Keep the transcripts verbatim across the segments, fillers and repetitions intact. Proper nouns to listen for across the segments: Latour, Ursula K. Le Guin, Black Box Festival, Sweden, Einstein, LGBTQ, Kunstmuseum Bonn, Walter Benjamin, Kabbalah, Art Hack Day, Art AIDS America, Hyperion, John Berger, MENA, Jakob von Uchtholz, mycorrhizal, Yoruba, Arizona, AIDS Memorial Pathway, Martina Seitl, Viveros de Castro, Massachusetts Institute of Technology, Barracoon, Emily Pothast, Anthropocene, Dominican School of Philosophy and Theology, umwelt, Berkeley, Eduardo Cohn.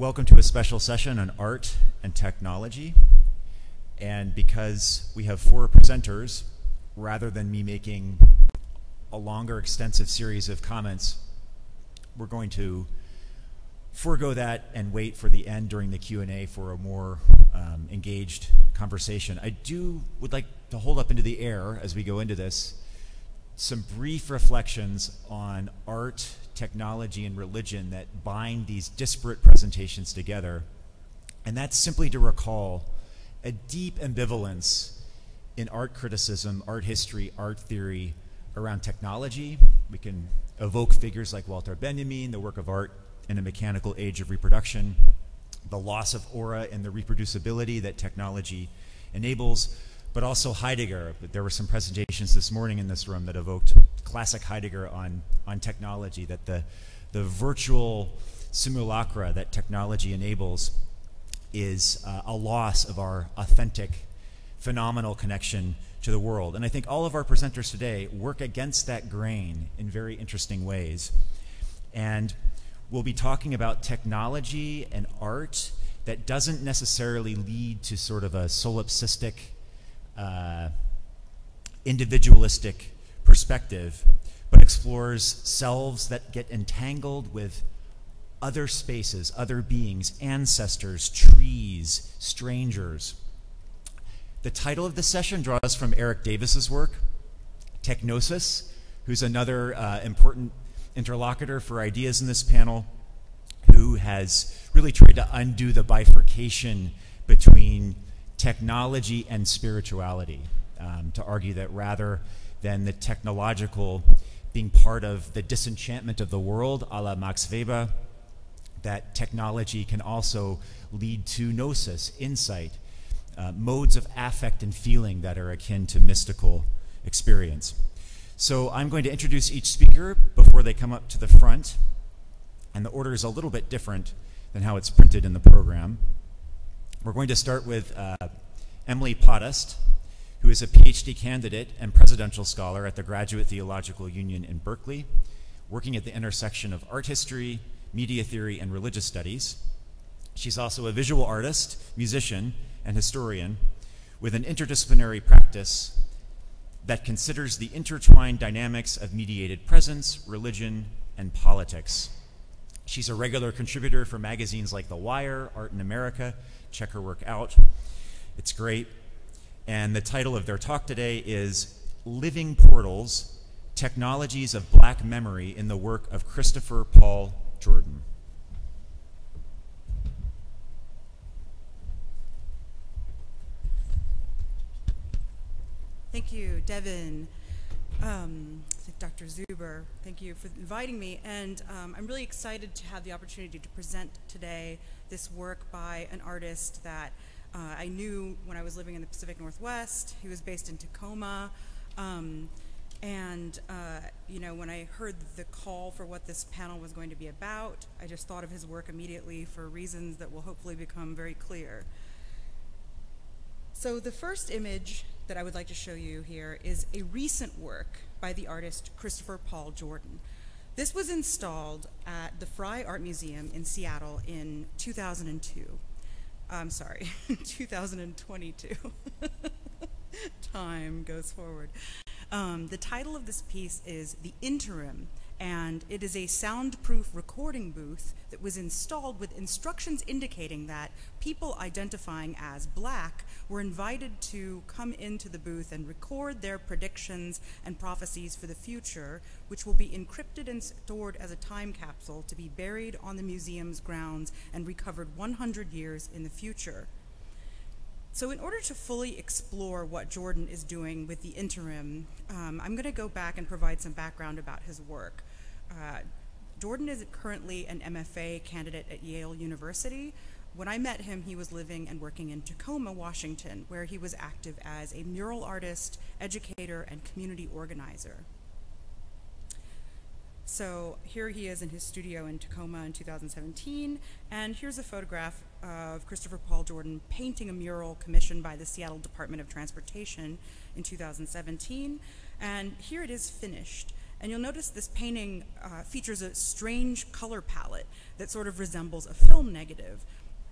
Welcome to a special session on art and technology. And because we have four presenters, rather than me making a longer, extensive series of comments, we're going to forego that and wait for the end during the Q and A for a more um, engaged conversation. I do would like to hold up into the air as we go into this some brief reflections on art, technology, and religion that bind these disparate presentations together. And that's simply to recall a deep ambivalence in art criticism, art history, art theory around technology. We can evoke figures like Walter Benjamin, the work of art in a mechanical age of reproduction, the loss of aura and the reproducibility that technology enables, but also Heidegger. There were some presentations this morning in this room that evoked classic Heidegger on, on technology, that the, the virtual simulacra that technology enables is uh, a loss of our authentic, phenomenal connection to the world. And I think all of our presenters today work against that grain in very interesting ways. And we'll be talking about technology and art that doesn't necessarily lead to sort of a solipsistic, uh, individualistic perspective, but explores selves that get entangled with other spaces, other beings, ancestors, trees, strangers. The title of the session draws from Eric Davis's work, Techgnosis, who's another uh, important interlocutor for ideas in this panel, who has really tried to undo the bifurcation between technology and spirituality, um, to argue that rather than the technological being part of the disenchantment of the world, a la Max Weber, that technology can also lead to gnosis, insight, uh, modes of affect and feeling that are akin to mystical experience. So I'm going to introduce each speaker before they come up to the front, and the order is a little bit different than how it's printed in the program. We're going to start with uh, Emily Pothast, who is a PhD candidate and presidential scholar at the Graduate Theological Union in Berkeley, working at the intersection of art history, media theory, and religious studies. She's also a visual artist, musician, and historian with an interdisciplinary practice that considers the intertwined dynamics of mediated presence, religion, and politics. She's a regular contributor for magazines like The Wire, Art in America. Check her work out. It's great. And the title of their talk today is Living Portals, Technologies of Black Memory in the Work of Christopher Paul Jordan. Thank you, Devin, um, Doctor Zuber. Thank you for inviting me. And um, I'm really excited to have the opportunity to present today this work by an artist that uh, I knew when I was living in the Pacific Northwest. He was based in Tacoma. Um, and, uh, you know, when I heard the call for what this panel was going to be about, I just thought of his work immediately for reasons that will hopefully become very clear. So the first image that I would like to show you here is a recent work by the artist Christopher Paul Jordan. This was installed at the Frye Art Museum in Seattle in two thousand two. I'm sorry, two thousand twenty-two. Time goes forward. Um, the title of this piece is The Interim, and it is a soundproof recording booth that was installed with instructions indicating that people identifying as Black were invited to come into the booth and record their predictions and prophecies for the future, which will be encrypted and stored as a time capsule to be buried on the museum's grounds and recovered one hundred years in the future. So in order to fully explore what Jordan is doing with The Interim, um, I'm going to go back and provide some background about his work. Uh, Jordan is currently an M F A candidate at Yale University. When I met him, he was living and working in Tacoma, Washington, where he was active as a mural artist, educator, and community organizer. So here he is in his studio in Tacoma in two thousand seventeen, and here's a photograph of Christopher Paul Jordan painting a mural commissioned by the Seattle Department of Transportation in two thousand seventeen, and here it is finished. And you'll notice this painting uh, features a strange color palette that sort of resembles a film negative.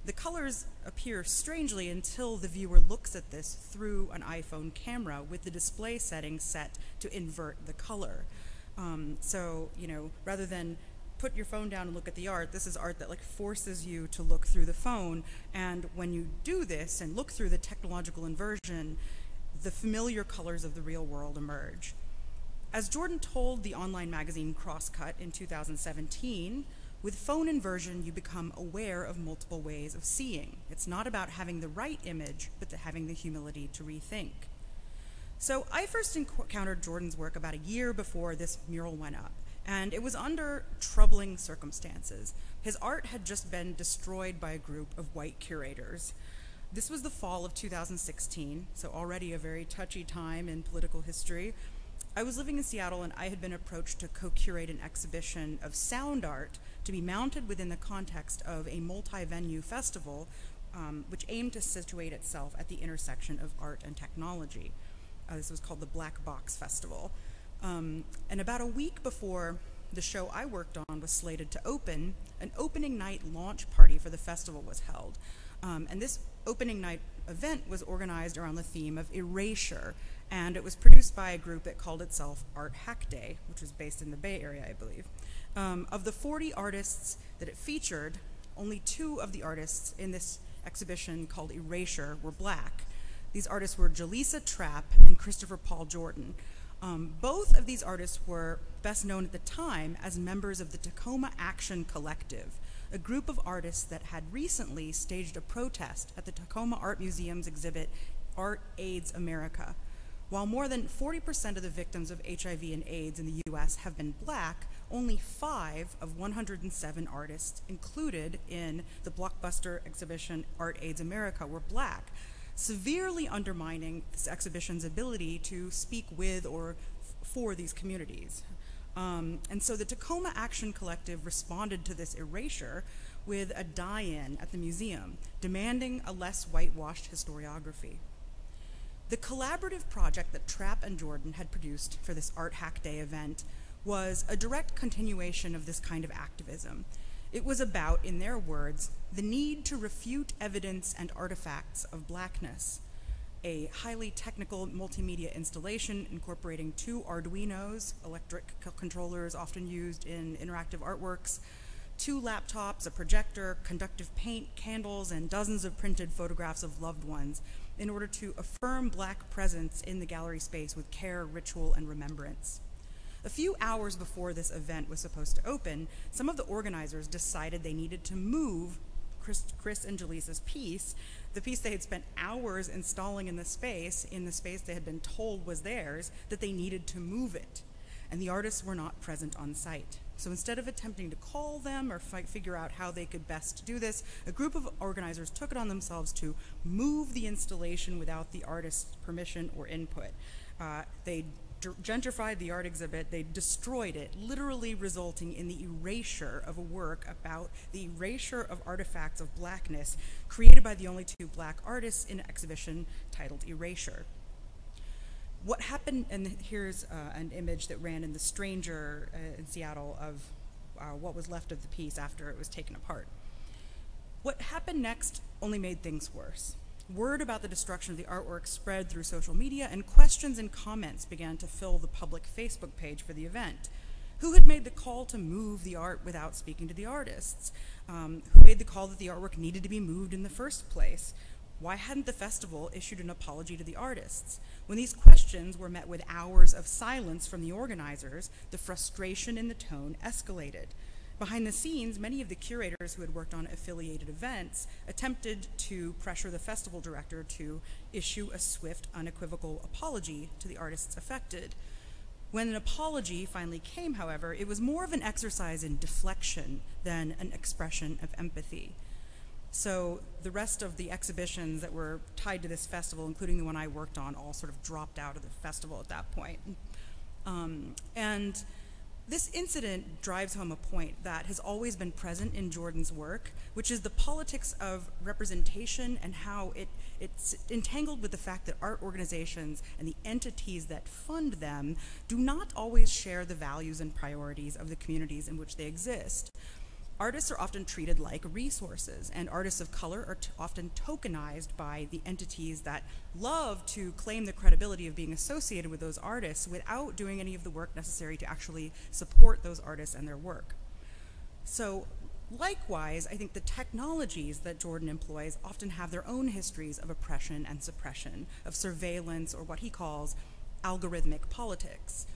The colors appear strangely until the viewer looks at this through an iPhone camera with the display setting set to invert the color. Um, so, you know, rather than put your phone down and look at the art, this is art that like forces you to look through the phone. And when you do this and look through the technological inversion, the familiar colors of the real world emerge. As Jordan told the online magazine Crosscut in two thousand seventeen, with phone inversion, you become aware of multiple ways of seeing. It's not about having the right image, but to having the humility to rethink. So I first encountered Jordan's work about a year before this mural went up, and it was under troubling circumstances. His art had just been destroyed by a group of white curators. This was the fall of two thousand sixteen, so already a very touchy time in political history. I was living in Seattle, and I had been approached to co-curate an exhibition of sound art to be mounted within the context of a multi-venue festival, um, which aimed to situate itself at the intersection of art and technology. Uh, this was called the Black Box Festival. Um, and about a week before the show I worked on was slated to open, an opening night launch party for the festival was held. Um, and this opening night event was organized around the theme of erasure, and it was produced by a group that called itself Art Hack Day, which was based in the Bay Area, I believe. Um, of the forty artists that it featured, only two of the artists in this exhibition called Erasure were black. These artists were Jaleesa Trapp and Christopher Paul Jordan. Um, both of these artists were best known at the time as members of the Tacoma Action Collective, a group of artists that had recently staged a protest at the Tacoma Art Museum's exhibit, Art AIDS America. While more than forty percent of the victims of H I V and AIDS in the U S have been black, only five of one hundred seven artists included in the blockbuster exhibition Art AIDS America were black, severely undermining this exhibition's ability to speak with or for these communities. Um, and so the Tacoma Action Collective responded to this erasure with a die-in at the museum, demanding a less whitewashed historiography. The collaborative project that Trapp and Jordan had produced for this Art Hack Day event was a direct continuation of this kind of activism. It was about, in their words, the need to refute evidence and artifacts of blackness. A highly technical multimedia installation incorporating two Arduinos, electric controllers often used in interactive artworks, two laptops, a projector, conductive paint, candles, and dozens of printed photographs of loved ones, in order to affirm black presence in the gallery space with care, ritual, and remembrance. A few hours before this event was supposed to open, some of the organizers decided they needed to move Chris, Chris and Jaleesa's piece, the piece they had spent hours installing in the space, in the space they had been told was theirs, that they needed to move it. And the artists were not present on site. So instead of attempting to call them or fight, figure out how they could best do this, a group of organizers took it on themselves to move the installation without the artist's permission or input. Uh, they gentrified the art exhibit, they destroyed it, literally resulting in the erasure of a work about the erasure of artifacts of blackness created by the only two black artists in an exhibition titled Erasure. What happened, and here's uh, an image that ran in The Stranger uh, in Seattle of uh, what was left of the piece after it was taken apart. What happened next only made things worse. Word about the destruction of the artwork spread through social media, and questions and comments began to fill the public Facebook page for the event. Who had made the call to move the art without speaking to the artists? Um, who made the call that the artwork needed to be moved in the first place? Why hadn't the festival issued an apology to the artists? When these questions were met with hours of silence from the organizers, the frustration in the tone escalated. Behind the scenes, many of the curators who had worked on affiliated events attempted to pressure the festival director to issue a swift, unequivocal apology to the artists affected. When an apology finally came, however, it was more of an exercise in deflection than an expression of empathy. So the rest of the exhibitions that were tied to this festival, including the one I worked on, all sort of dropped out of the festival at that point. Um, and This incident drives home a point that has always been present in Jordan's work, which is the politics of representation and how it, it's entangled with the fact that art organizations and the entities that fund them do not always share the values and priorities of the communities in which they exist. Artists are often treated like resources, and artists of color are t often tokenized by the entities that love to claim the credibility of being associated with those artists without doing any of the work necessary to actually support those artists and their work. So likewise, I think the technologies that Jordan employs often have their own histories of oppression and suppression, of surveillance, or what he calls algorithmic politics.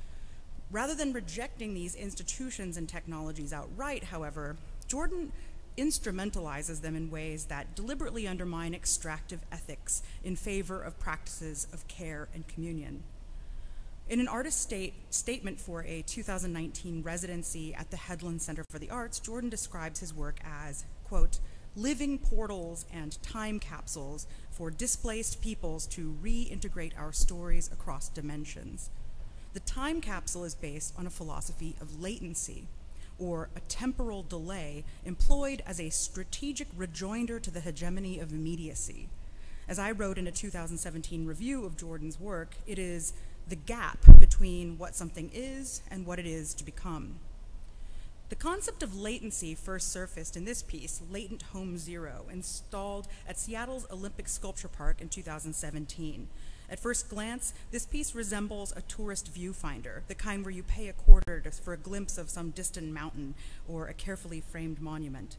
Rather than rejecting these institutions and technologies outright, however, Jordan instrumentalizes them in ways that deliberately undermine extractive ethics in favor of practices of care and communion. In an artist state statement for a two thousand nineteen residency at the Headland Center for the Arts, Jordan describes his work as, quote, living portals and time capsules for displaced peoples to reintegrate our stories across dimensions. The time capsule is based on a philosophy of latency, or a temporal delay employed as a strategic rejoinder to the hegemony of immediacy. As I wrote in a two thousand seventeen review of Jordan's work, it is the gap between what something is and what it is to become. The concept of latency first surfaced in this piece, Latent Home Zero, installed at Seattle's Olympic Sculpture Park in two thousand seventeen. At first glance, this piece resembles a tourist viewfinder, the kind where you pay a quarter to, for a glimpse of some distant mountain or a carefully framed monument.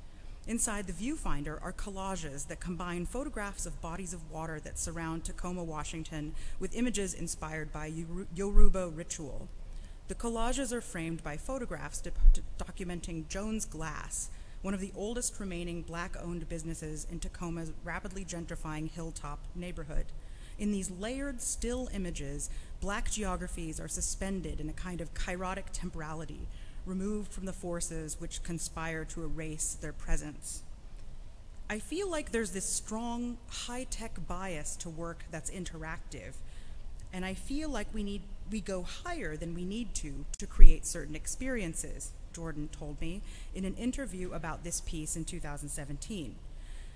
Inside the viewfinder are collages that combine photographs of bodies of water that surround Tacoma, Washington, with images inspired by Yoruba ritual. The collages are framed by photographs documenting Jones Glass, one of the oldest remaining black-owned businesses in Tacoma's rapidly gentrifying hilltop neighborhood. In these layered still images, black geographies are suspended in a kind of chirotic temporality, removed from the forces which conspire to erase their presence. I feel like there's this strong high-tech bias to work that's interactive, and I feel like we need we go higher than we need to to create certain experiences, Jordan told me in an interview about this piece in two thousand seventeen.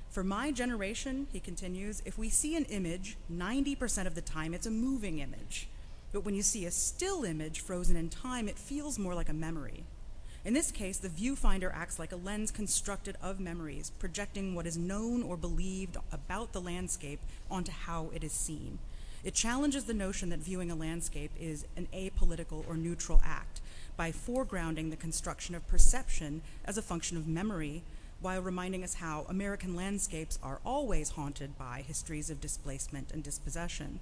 For my generation, he continues, if we see an image, ninety percent of the time it's a moving image. But when you see a still image frozen in time, it feels more like a memory. In this case, the viewfinder acts like a lens constructed of memories, projecting what is known or believed about the landscape onto how it is seen. It challenges the notion that viewing a landscape is an apolitical or neutral act by foregrounding the construction of perception as a function of memory, while reminding us how American landscapes are always haunted by histories of displacement and dispossession.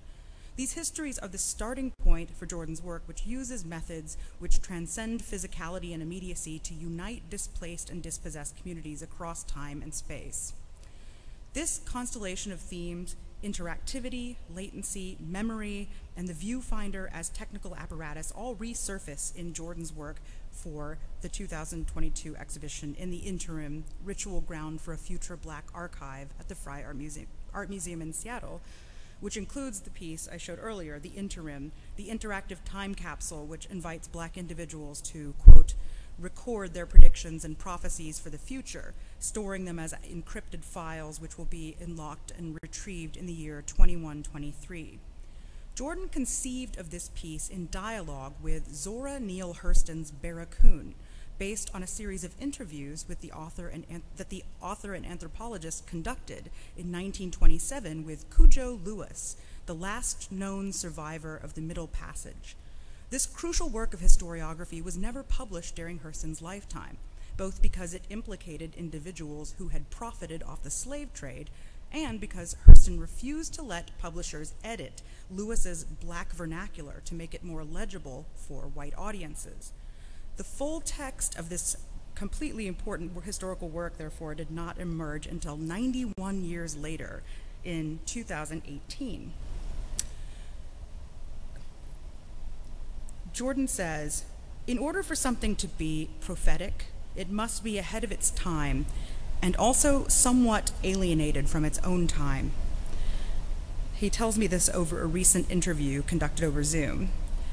These histories are the starting point for Jordan's work, which uses methods which transcend physicality and immediacy to unite displaced and dispossessed communities across time and space. This constellation of themes, interactivity, latency, memory, and the viewfinder as technical apparatus all resurface in Jordan's work for the two thousand twenty-two exhibition In the Interim, Ritual Ground for a Future Black Archive at the Frye Art Museum, Art Museum in Seattle, which includes the piece I showed earlier, The Interim, the interactive time capsule which invites black individuals to, quote, record their predictions and prophecies for the future, storing them as encrypted files which will be unlocked and retrieved in the year twenty-one twenty-three. Jordan conceived of this piece in dialogue with Zora Neale Hurston's Barracoon, based on a series of interviews with the author and, that the author and anthropologist conducted in nineteen twenty-seven with Cujo Lewis, the last known survivor of the Middle Passage. This crucial work of historiography was never published during Hurston's lifetime, both because it implicated individuals who had profited off the slave trade and because Hurston refused to let publishers edit Lewis's black vernacular to make it more legible for white audiences. The full text of this completely important historical work, therefore, did not emerge until ninety-one years later, in two thousand eighteen. Jordan says, in order for something to be prophetic, it must be ahead of its time, and also somewhat alienated from its own time. He tells me this over a recent interview conducted over Zoom.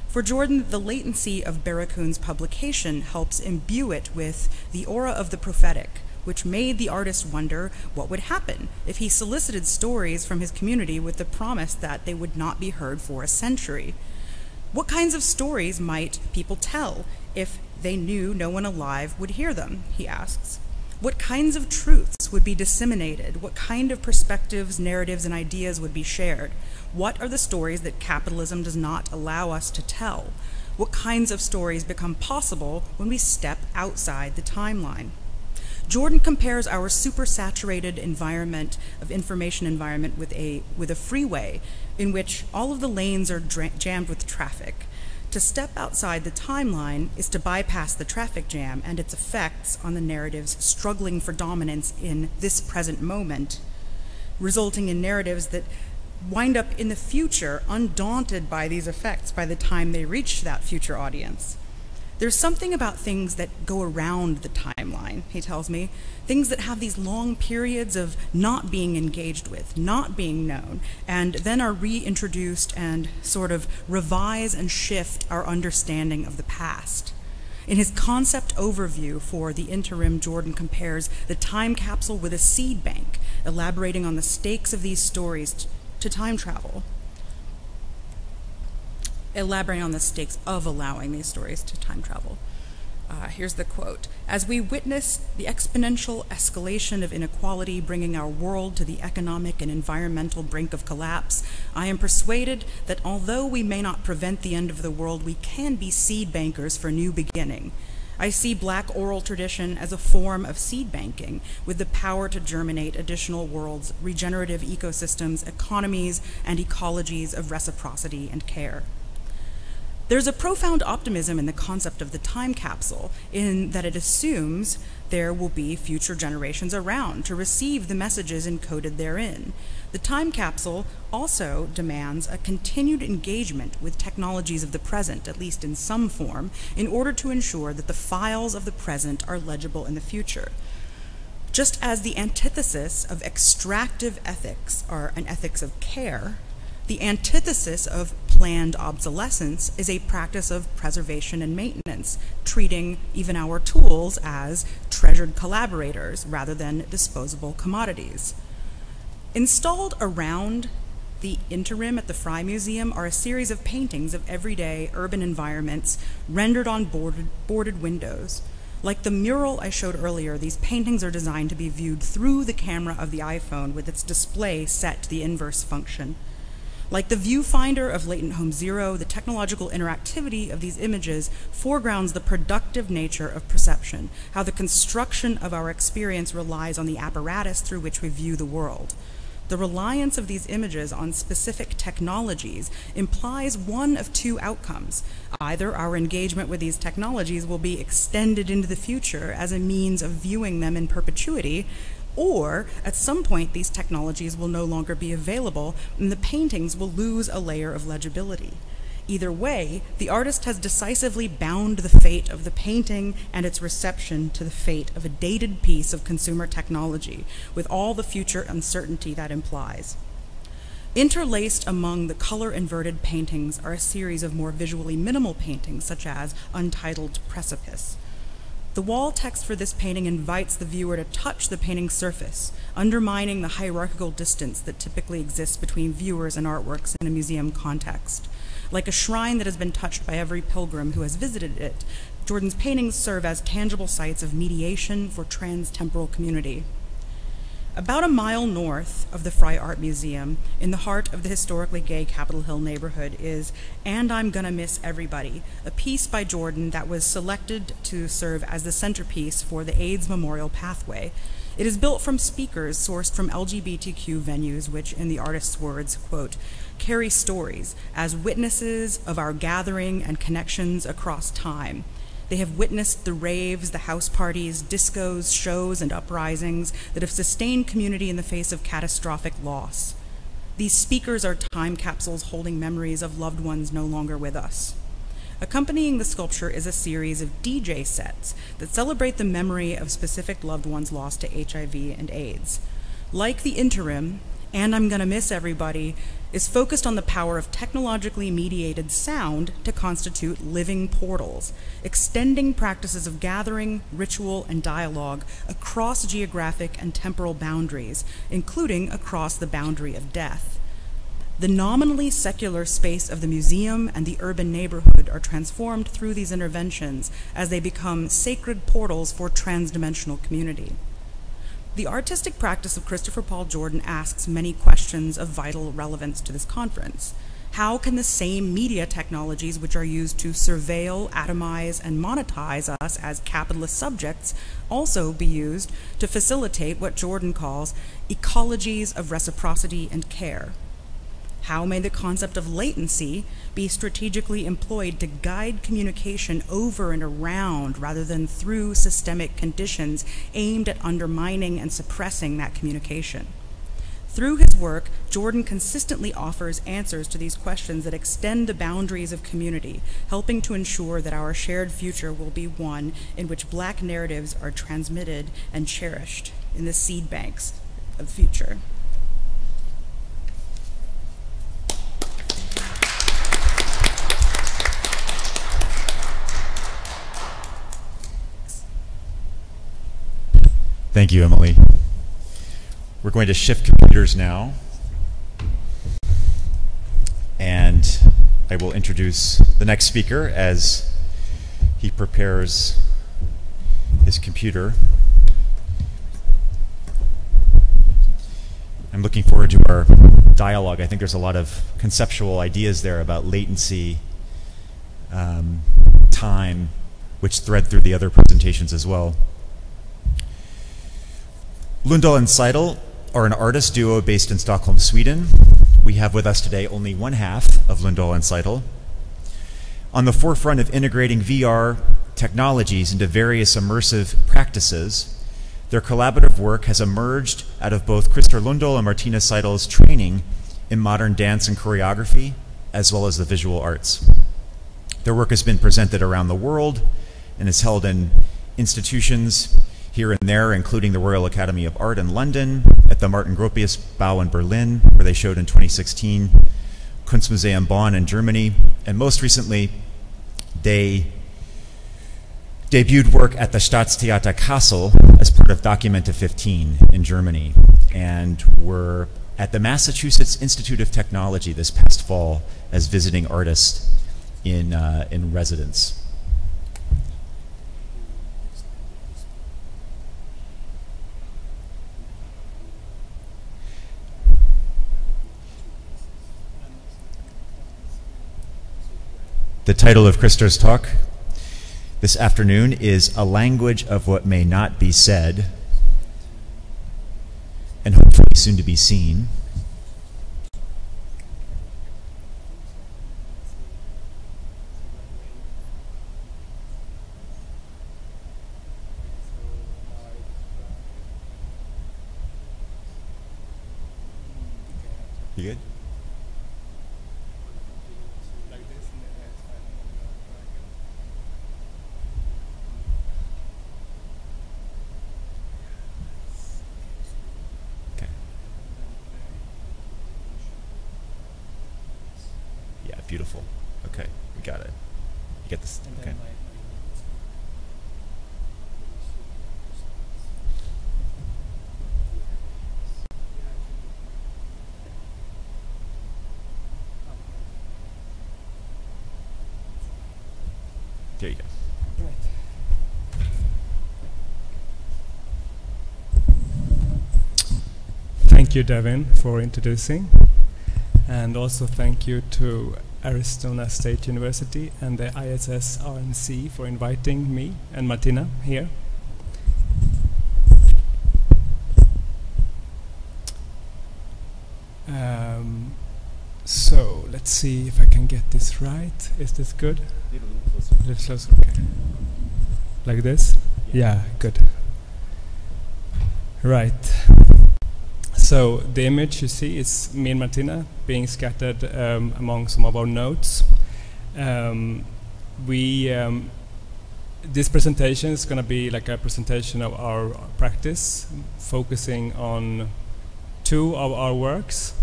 For Jordan, the latency of Barracoon's publication helps imbue it with the aura of the prophetic, which made the artist wonder what would happen if he solicited stories from his community with the promise that they would not be heard for a century. What kinds of stories might people tell if they knew no one alive would hear them, he asks. What kinds of truths would be disseminated? What kind of perspectives, narratives, and ideas would be shared? What are the stories that capitalism does not allow us to tell? What kinds of stories become possible when we step outside the timeline? Jordan compares our supersaturated environment of information environment with a, with a freeway in which all of the lanes are jammed with traffic. To step outside the timeline is to bypass the traffic jam and its effects on the narratives struggling for dominance in this present moment, resulting in narratives that wind up in the future undaunted by these effects by the time they reach that future audience. There's something about things that go around the timeline, he tells me, things that have these long periods of not being engaged with, not being known, and then are reintroduced and sort of revise and shift our understanding of the past. In his concept overview for The Interim, Jordan compares the time capsule with a seed bank, elaborating on the stakes of these stories to time travel. Elaborating on the stakes of allowing these stories to time travel. Uh, here's the quote. As we witness the exponential escalation of inequality bringing our world to the economic and environmental brink of collapse, I am persuaded that although we may not prevent the end of the world, we can be seed bankers for new beginning. I see Black oral tradition as a form of seed banking, with the power to germinate additional worlds, regenerative ecosystems, economies, and ecologies of reciprocity and care. There's a profound optimism in the concept of the time capsule, in that it assumes there will be future generations around to receive the messages encoded therein. The time capsule also demands a continued engagement with technologies of the present, at least in some form, in order to ensure that the files of the present are legible in the future. Just as the antithesis of extractive ethics are an ethics of care, the antithesis of planned obsolescence is a practice of preservation and maintenance, treating even our tools as treasured collaborators rather than disposable commodities. Installed around The Interim at the Frye Museum are a series of paintings of everyday urban environments rendered on boarded, boarded windows. Like the mural I showed earlier, these paintings are designed to be viewed through the camera of the iPhone with its display set to the inverse function. Like the viewfinder of Latent Home Zero, the technological interactivity of these images foregrounds the productive nature of perception, how the construction of our experience relies on the apparatus through which we view the world. The reliance of these images on specific technologies implies one of two outcomes. Either our engagement with these technologies will be extended into the future as a means of viewing them in perpetuity, or at some point these technologies will no longer be available and the paintings will lose a layer of legibility. Either way, the artist has decisively bound the fate of the painting and its reception to the fate of a dated piece of consumer technology, with all the future uncertainty that implies. Interlaced among the color-inverted paintings are a series of more visually minimal paintings, such as Untitled Precipice. The wall text for this painting invites the viewer to touch the painting's surface, undermining the hierarchical distance that typically exists between viewers and artworks in a museum context. Like a shrine that has been touched by every pilgrim who has visited it, Jordan's paintings serve as tangible sites of mediation for trans-temporal community. About a mile north of the Frye Art Museum, in the heart of the historically gay Capitol Hill neighborhood, is And I'm Gonna Miss Everybody, a piece by Jordan that was selected to serve as the centerpiece for the AIDS Memorial Pathway. It is built from speakers sourced from L G B T Q venues, which, in the artist's words, quote, carry stories as witnesses of our gathering and connections across time. They have witnessed the raves, the house parties, discos, shows, and uprisings that have sustained community in the face of catastrophic loss. These speakers are time capsules holding memories of loved ones no longer with us. Accompanying the sculpture is a series of D J sets that celebrate the memory of specific loved ones lost to H I V and AIDS. Like The Interim, And I'm Gonna Miss Everybody, is focused on the power of technologically mediated sound to constitute living portals, extending practices of gathering, ritual, and dialogue across geographic and temporal boundaries, including across the boundary of death. The nominally secular space of the museum and the urban neighborhood are transformed through these interventions as they become sacred portals for transdimensional community. The artistic practice of Christopher Paul Jordan asks many questions of vital relevance to this conference. How can the same media technologies which are used to surveil, atomize, and monetize us as capitalist subjects also be used to facilitate what Jordan calls ecologies of reciprocity and care? How may the concept of latency be strategically employed to guide communication over and around rather than through systemic conditions aimed at undermining and suppressing that communication? Through his work, Jordan consistently offers answers to these questions that extend the boundaries of community, helping to ensure that our shared future will be one in which Black narratives are transmitted and cherished in the seed banks of future. Thank you, Emily. We're going to shift computers now, and I will introduce the next speaker as he prepares his computer. I'm looking forward to our dialogue. I think there's a lot of conceptual ideas there about latency, um, time, which thread through the other presentations as well. Lundahl and Seitl are an artist duo based in Stockholm, Sweden. We have with us today only one half of Lundahl and Seitl. On the forefront of integrating V R technologies into various immersive practices, their collaborative work has emerged out of both Christer Lundahl and Martina Seitl's training in modern dance and choreography, as well as the visual arts. Their work has been presented around the world and is held in institutions here and there, including the Royal Academy of Art in London, at the Martin Gropius Bau in Berlin, where they showed in twenty sixteen, Kunstmuseum Bonn in Germany, and most recently, they debuted work at the Staatstheater Kassel as part of Documenta fifteen in Germany, and were at the Massachusetts Institute of Technology this past fall as visiting artists in, uh, in residence. The title of Christer's talk this afternoon is A Language of What May Not Be Said, and hopefully soon to be seen. You good? Beautiful. Okay, we got it. You get this. Okay. There you go. Thank you, Devin, for introducing, and also thank you to Arizona State University and the I S S R N C for inviting me and Martina here. Um, so let's see if I can get this right. Is this good? A little closer. A little closer, okay. Like this? Yeah, yeah, good. Right. So the image you see is me and Martina being scattered um, among some of our notes. Um, we, um, this presentation is going to be like a presentation of our practice, focusing on two of our works,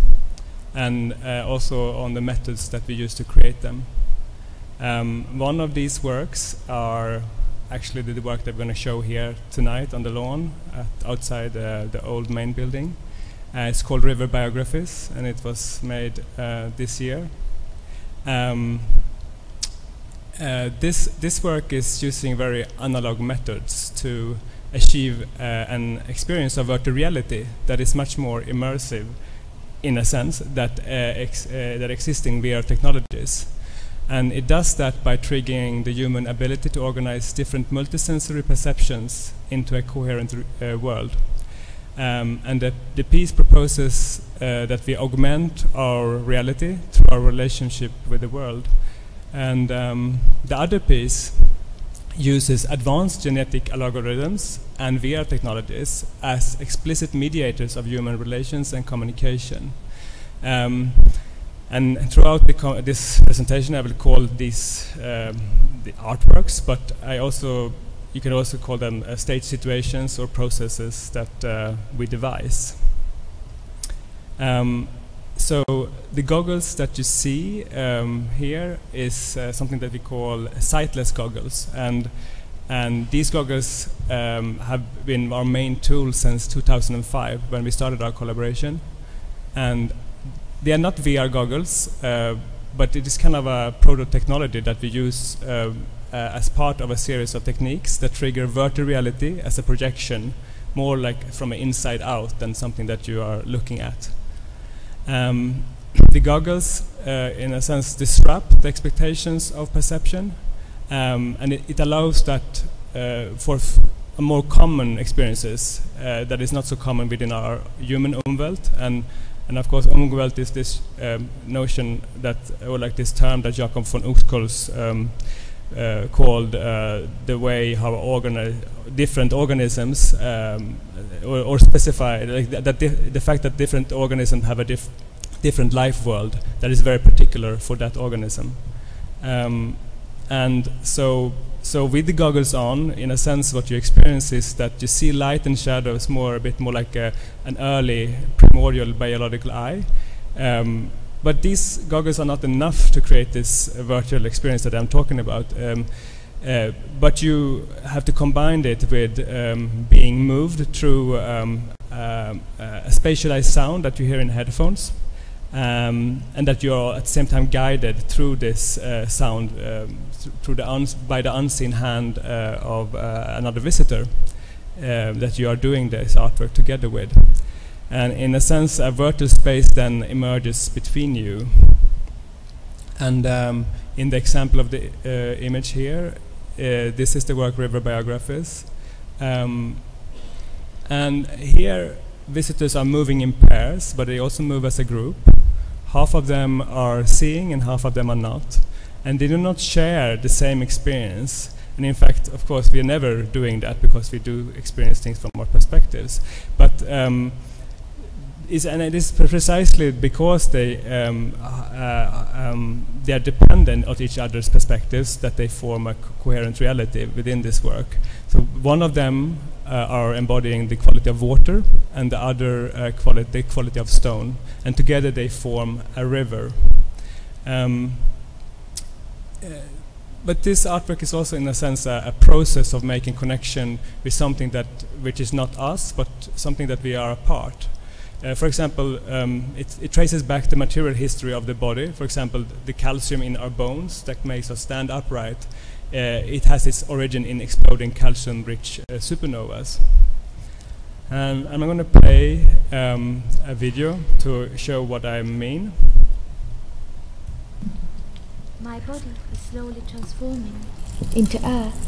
and uh, also on the methods that we use to create them. Um, one of these works are actually the work that we're going to show here tonight on the lawn at, outside uh, the old main building. Uh, it's called River Biographies, and it was made uh, this year. Um, uh, this, this work is using very analog methods to achieve uh, an experience of virtual reality that is much more immersive, in a sense, that, uh, ex uh, that existing V R technologies. And it does that by triggering the human ability to organize different multisensory perceptions into a coherent uh, world. Um, and the, the piece proposes uh, that we augment our reality through our relationship with the world. And um, the other piece uses advanced genetic algorithms and V R technologies as explicit mediators of human relations and communication. Um, And throughout the this presentation, I will call these um, the artworks, but I also, you can also call them uh, stage situations or processes that uh, we devise. Um, so the goggles that you see um, here is uh, something that we call sightless goggles, and and these goggles um, have been our main tool since two thousand five when we started our collaboration, and. They are not V R goggles, uh, but it is kind of a proto-technology that we use uh, uh, as part of a series of techniques that trigger virtual reality as a projection, more like from an inside out than something that you are looking at. Um, the goggles, uh, in a sense, disrupt the expectations of perception, um, and it, it allows that uh, for f more common experiences uh, that is not so common within our human umwelt. And And of course, umwelt is this um, notion that, or like this term that Jakob von Uchtholz um, uh, called uh, the way how organi different organisms, um, or, or specify like th that the fact that different organisms have a diff different life world that is very particular for that organism. Um, and so, so with the goggles on, in a sense, what you experience is that you see light and shadows more, a bit more like a, an early. Primordial biological eye, um, but these goggles are not enough to create this uh, virtual experience that I'm talking about. Um, uh, but you have to combine it with um, being moved through um, uh, a spatialized sound that you hear in headphones, um, and that you are at the same time guided through this uh, sound um, through the uns by the unseen hand uh, of uh, another visitor uh, that you are doing this artwork together with. And in a sense, a virtual space then emerges between you. And um, in the example of the uh, image here, uh, this is the work River Biographies. Um, and here, visitors are moving in pairs, but they also move as a group. Half of them are seeing and half of them are not. And they do not share the same experience. And in fact, of course, we are never doing that because we do experience things from our perspectives. But um, Is, and it is precisely because they um, uh, um, they are dependent on each other's perspectives that they form a co coherent reality within this work. So one of them uh, are embodying the quality of water, and the other uh, quality the quality of stone, and together they form a river. Um, uh, But this artwork is also, in a sense, a, a process of making connection with something that which is not us, but something that we are a part. Uh, for example, um, it, it traces back the material history of the body. For example, the calcium in our bones that makes us stand upright, uh, it has its origin in exploding calcium-rich uh, supernovas. And I'm going to play um, a video to show what I mean. My body is slowly transforming into earth.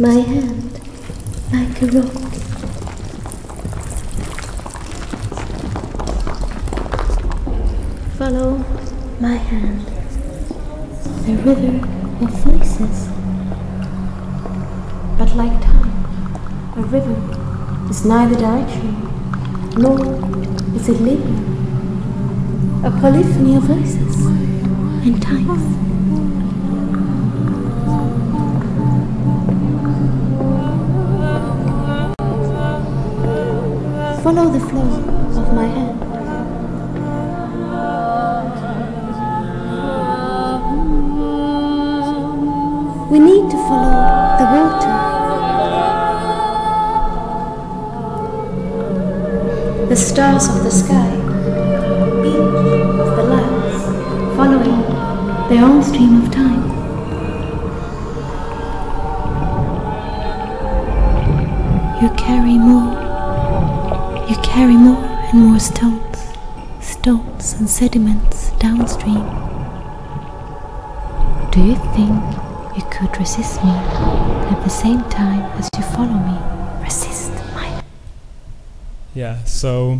My hand, like a rock. Follow my hand, a river of voices. But like time, a river is neither direction, nor is it linear. A polyphony of voices and times. Follow the flow of my hand. We need to follow the water. The stars of the sky, each of the lights, following their own stream of time. You carry more. You carry more and more stones, stones and sediments downstream. Do you think you could resist me at the same time as you follow me? Resist my... Yeah, so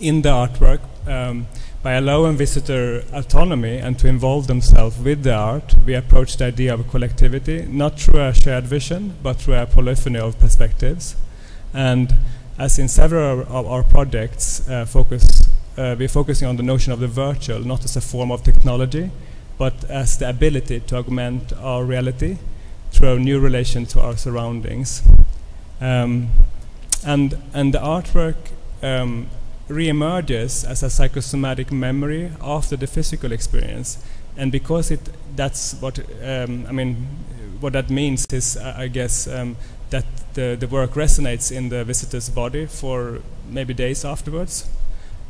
in the artwork, um, by allowing visitor autonomy and to involve themselves with the art, we approach the idea of collectivity, not through a shared vision, but through a polyphony of perspectives. And as in several of our projects, uh, focus, uh, we're focusing on the notion of the virtual, not as a form of technology, but as the ability to augment our reality through our new relation to our surroundings. Um, and, and the artwork um, reemerges as a psychosomatic memory after the physical experience, and because it that's what um, I mean what that means is uh, I guess um, that the, the work resonates in the visitor's body for maybe days afterwards,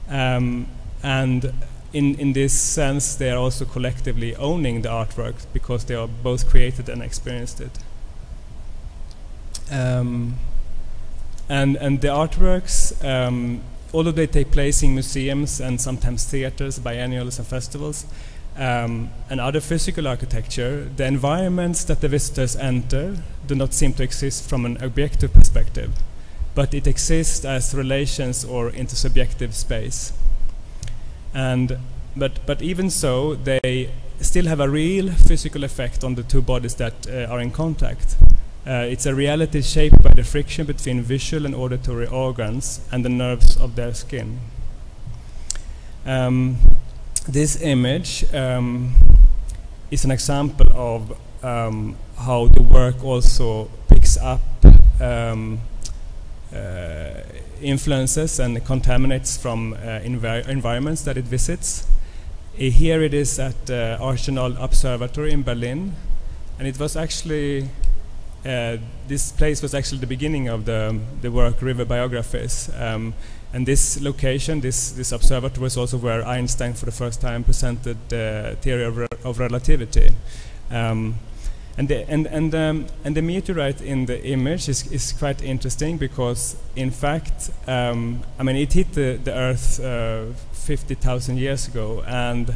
um, and in in this sense they are also collectively owning the artwork because they are both created and experienced it. Um, and and the artworks, um, although they take place in museums and sometimes theaters, biennials and festivals, um, and other physical architecture, the environments that the visitors enter do not seem to exist from an objective perspective, but it exists as relations or intersubjective space. And, but, but even so, they still have a real physical effect on the two bodies that uh, are in contact. Uh, it's a reality shaped by the friction between visual and auditory organs and the nerves of their skin. Um, this image um, is an example of um, how the work also picks up um, uh, influences and contaminates from uh, envir environments that it visits. Uh, here it is at the uh, Arsenal Observatory in Berlin, and it was actually... Uh, this place was actually the beginning of the, the work River Biographies, um, and this location, this, this observatory, was also where Einstein for the first time presented the theory of, re of relativity. Um, and, the, and, and, um, and the meteorite in the image is, is quite interesting because, in fact, um, I mean, it hit the, the Earth uh, fifty thousand years ago, and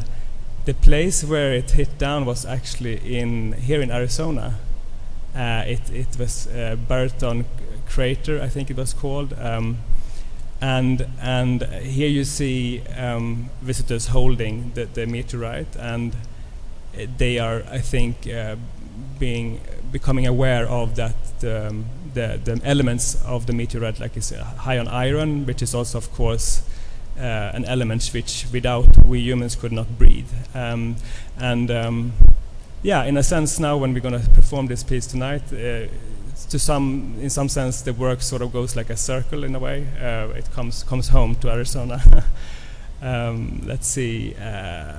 the place where it hit down was actually in, here in Arizona. Uh, it, it was uh, Barracoon Crater, I think it was called, um, and and here you see um, visitors holding the, the meteorite, and they are, I think, uh, being becoming aware of that um, the the elements of the meteorite, like it's high on iron, which is also, of course, uh, an element which without we humans could not breathe, um, and. Um, Yeah, in a sense, now when we're going to perform this piece tonight, uh, to some, in some sense, the work sort of goes like a circle in a way. Uh, it comes comes home to Arizona. um, let's see. Uh,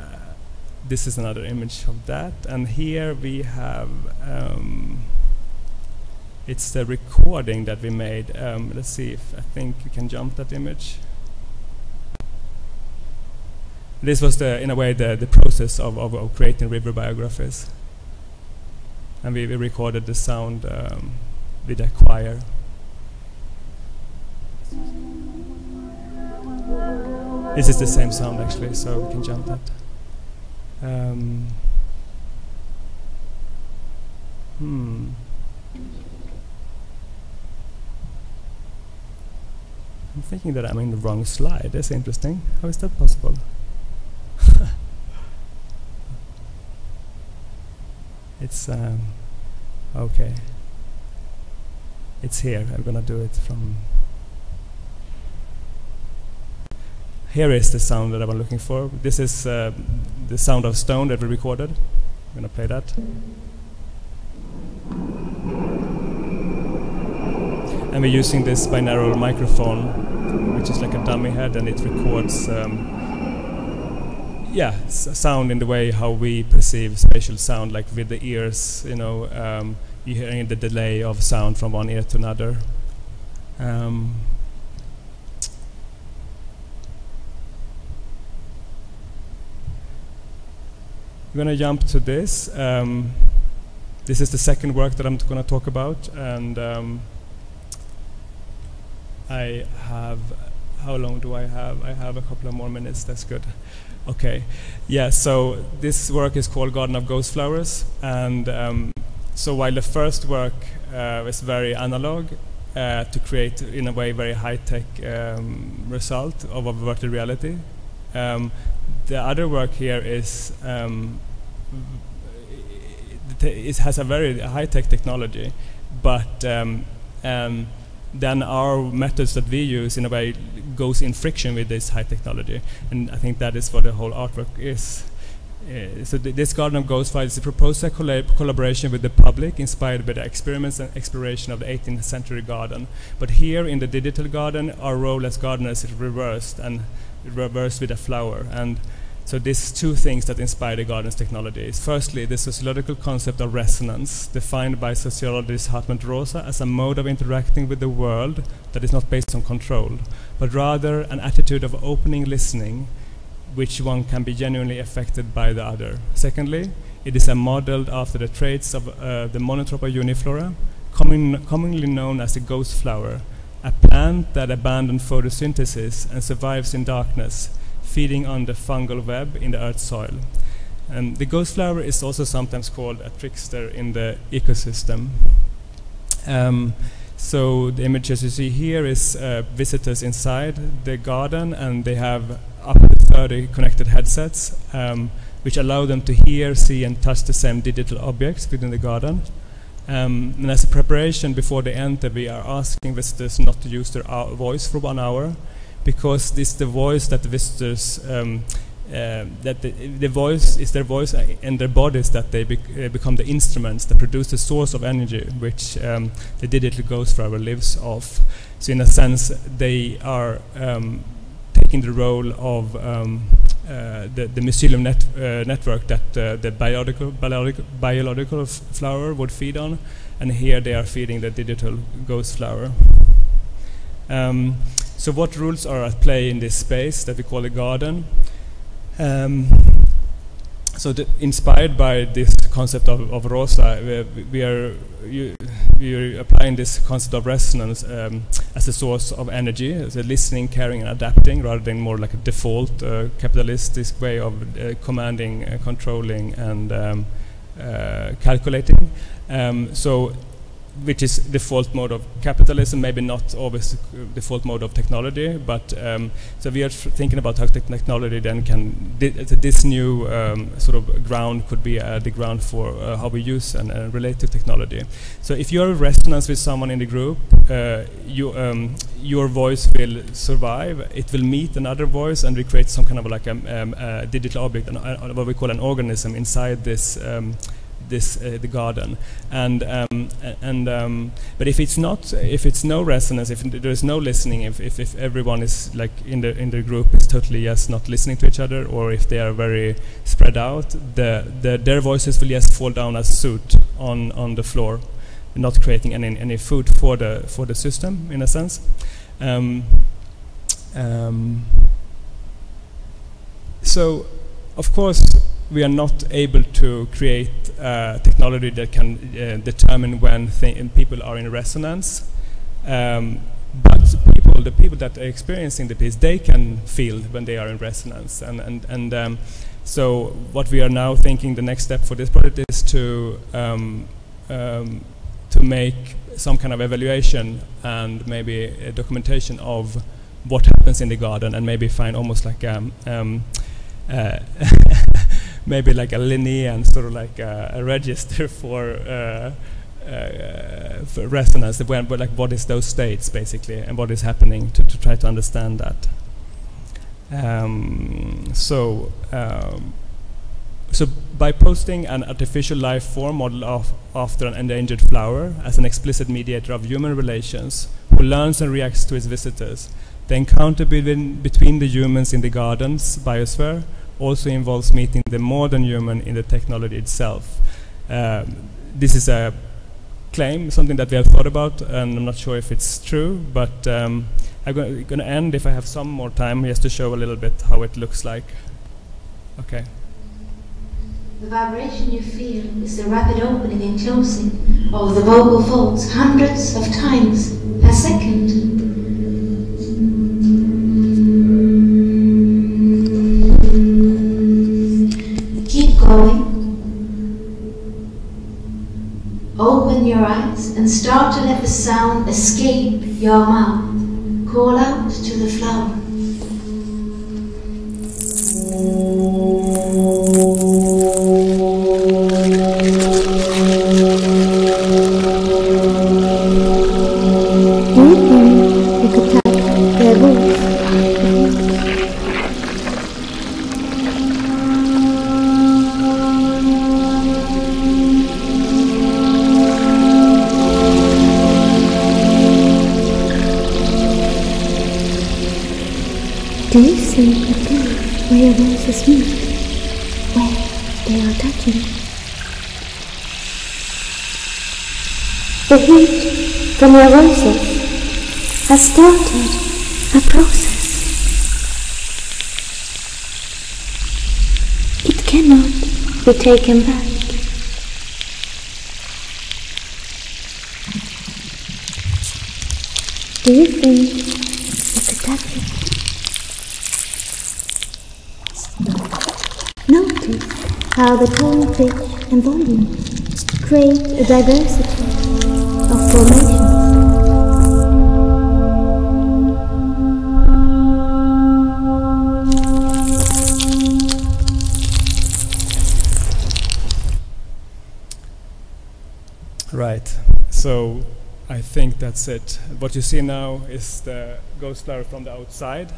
this is another image of that, and here we have. Um, it's the recording that we made. Um, let's see if I think we can jump that image. This was, the, in a way, the, the process of, of, of creating River Biographies. And we, we recorded the sound um, with a choir. This is the same sound, actually, so we can jump that. Um, hmm. I'm thinking that I'm in the wrong slide. That's interesting. How is that possible? It's um, okay. It's here. I'm gonna do it from. Here is the sound that I was looking for. This is uh, the sound of stone that we recorded. I'm gonna play that. And we're using this binaural microphone which is like a dummy head, and it records um, yeah, s sound in the way how we perceive spatial sound, like with the ears, you know, um, you're hearing the delay of sound from one ear to another. Um, I'm going to jump to this. Um, this is the second work that I'm going to talk about, and um, I have, how long do I have? I have a couple of more minutes, that's good. Okay, yeah, so this work is called Garden of Ghost Flowers, and um, so while the first work uh, is very analog, uh, to create, in a way, very high-tech um, result of a virtual reality, um, the other work here is, um, it has a very high-tech technology, but um, um, then our methods that we use, in a way, goes in friction with this high technology. And I think that is what the whole artwork is. Uh, so th this Garden of Ghost Flowers is a proposed collab collaboration with the public, inspired by the experiments and exploration of the eighteenth century garden. But here in the digital garden, our role as gardeners is reversed, and reversed with a flower. And so these two things that inspire the garden's technology is, firstly, the sociological concept of resonance, defined by sociologist Hartmut Rosa as a mode of interacting with the world that is not based on control, but rather an attitude of opening listening, which one can be genuinely affected by the other. Secondly, it is a model after the traits of uh, the Monotropa uniflora, commun commonly known as the ghost flower, a plant that abandoned photosynthesis and survives in darkness, feeding on the fungal web in the earth's soil. And the ghost flower is also sometimes called a trickster in the ecosystem. Um, so the images you see here is uh, visitors inside the garden, and they have up to thirty connected headsets, um, which allow them to hear, see, and touch the same digital objects within the garden. Um, and as a preparation before they enter, we are asking visitors not to use their voice for one hour, because this the voice that the visitors, um, uh, that the, the voice is their voice and their bodies that they bec uh, become the instruments that produce the source of energy, which um, the digital ghost flower lives off. So in a sense, they are um, taking the role of um, uh, the, the mycelium net, uh, network that uh, the biological, biological, biological flower would feed on, and here they are feeding the digital ghost flower. Um, so what rules are at play in this space that we call a garden? Um, so the, inspired by this concept of, of Rosa, we, we, are, you, we are applying this concept of resonance um, as a source of energy, as a listening, caring, and adapting, rather than more like a default uh, capitalistic way of uh, commanding, uh, controlling, and um, uh, calculating. Um, so which is default mode of capitalism, maybe not always default mode of technology, but um, so we are thinking about how technology then can, this new um, sort of ground could be uh, the ground for uh, how we use and uh, relate to technology. So if you're in resonance with someone in the group, uh, you, um, your voice will survive, it will meet another voice, and we create some kind of like a, um, a digital object, an, uh, what we call an organism inside this um, this uh, the garden, and um, and um, but if it's not, if it's no resonance, if there is no listening, if, if if everyone is like in the in the group is totally just not listening to each other, or if they are very spread out, the, the their voices will just fall down as soot on on the floor, not creating any any food for the for the system in a sense. Um, um, so, of course, we are not able to create uh, technology that can uh, determine when th people are in resonance. Um, but people, the people that are experiencing the piece, they can feel when they are in resonance. And, and, and um, so what we are now thinking, the next step for this project is to, um, um, to make some kind of evaluation and maybe a documentation of what happens in the garden, and maybe find almost like um, um, uh, maybe like a Linnaean sort of like a, a register for, uh, uh, for resonance, when, but like what is those states basically, and what is happening, to, to try to understand that. Um, so, um, so by posting an artificial life form model of after an endangered flower as an explicit mediator of human relations, who learns and reacts to his visitors, The encounter between, between the humans in the garden's biosphere also involves meeting the modern human in the technology itself. Uh, this is a claim, something that we have thought about, and I'm not sure if it's true, but um, I'm going to end, if I have some more time, just to show a little bit how it looks like. Okay. The vibration you feel is the rapid opening and closing of the vocal folds hundreds of times per second. Open your eyes and start to let the sound escape your mouth. Call out to the flower. Do you see a place where voices meet, where they are touching? The heat from your voices has started a process. It cannot be taken back. Do you think you could touch it? How the tone, pitch, and volume create a diversity of formations. Right. So I think that's it. What you see now is the ghost flower from the outside.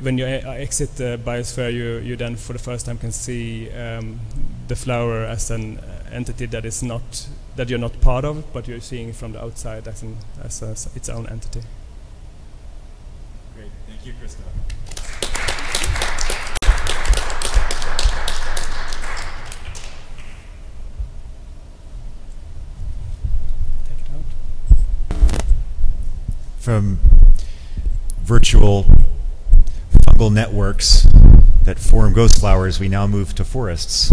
When you exit the biosphere, you, you then for the first time can see um, the flower as an entity that is not, that you're not part of, but you're seeing it from the outside as, an, as, as its own entity. Great, thank you, Christopher. Take it out. From virtual fungal networks that form ghost flowers, we now move to forests.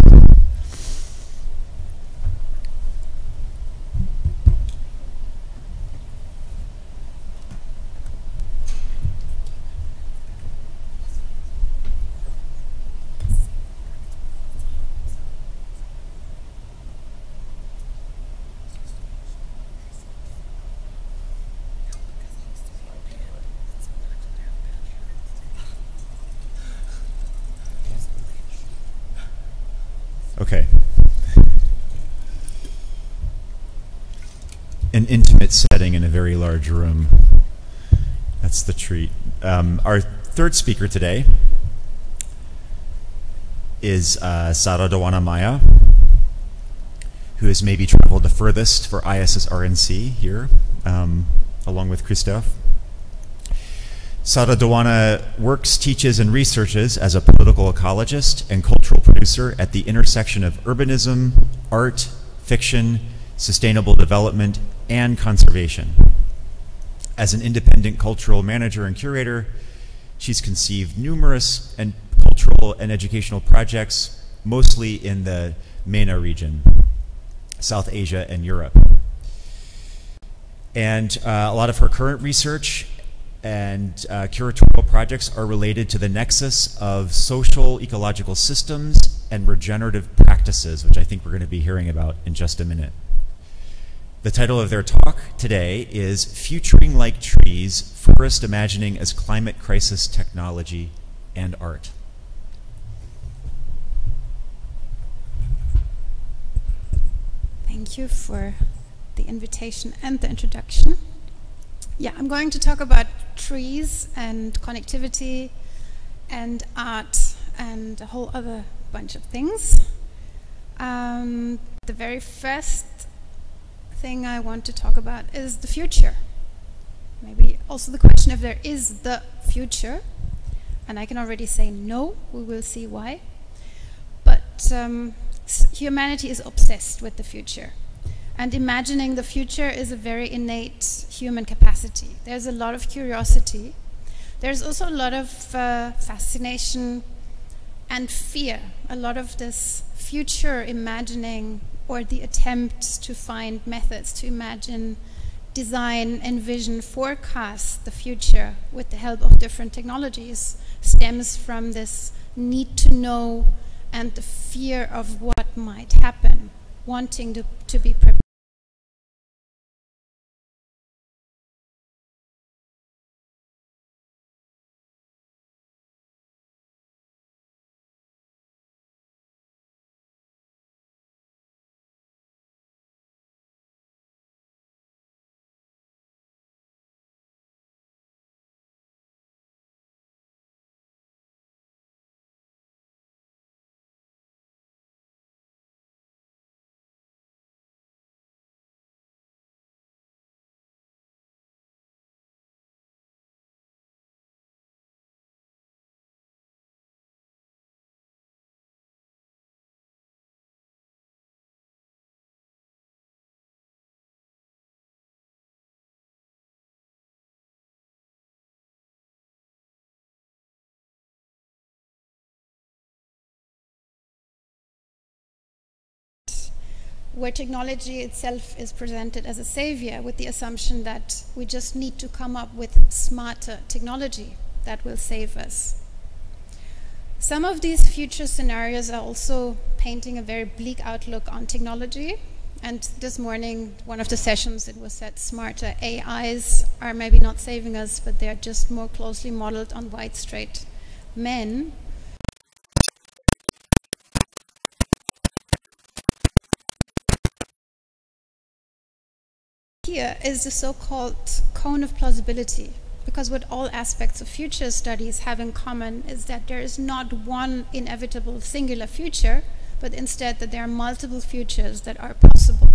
An intimate setting in a very large room. That's the treat. Um, our third speaker today is uh, Sara Dawanamaya, who has maybe traveled the furthest for I S S R N C here, um, along with Christoph. Sara Dawana works, teaches, and researches as a political ecologist and cultural producer at the intersection of urbanism, art, fiction, sustainable development, and conservation. As an independent cultural manager and curator, she's conceived numerous and cultural and educational projects, mostly in the MENA region, South Asia and Europe. And uh, a lot of her current research and uh, curatorial projects are related to the nexus of social ecological systems and regenerative practices, which I think we're going to be hearing about in just a minute. The title of their talk today is Futuring Like Trees, Forest Imagining as Climate Crisis Technology and Art. Thank you for the invitation and the introduction. Yeah, I'm going to talk about trees and connectivity and art and a whole other bunch of things. Um, the very first thing I want to talk about is the future. maybe also the question if there is the future, and I can already say no, we will see why, but um, humanity is obsessed with the future, and imagining the future is a very innate human capacity. There's a lot of curiosity, there's also a lot of uh, fascination and fear, a lot of this future imagining or the attempt to find methods to imagine, design, envision, forecast the future with the help of different technologies stems from this need to know and the fear of what might happen, wanting to, to be prepared. Where technology itself is presented as a savior with the assumption that we just need to come up with smarter technology that will save us. Some of these future scenarios are also painting a very bleak outlook on technology. And this morning, one of the sessions, it was said smarter A Is are maybe not saving us, but they are just more closely modeled on white straight men. Here is the so-called cone of plausibility, because what all aspects of future studies have in common is that there is not one inevitable singular future, but instead that there are multiple futures that are possible.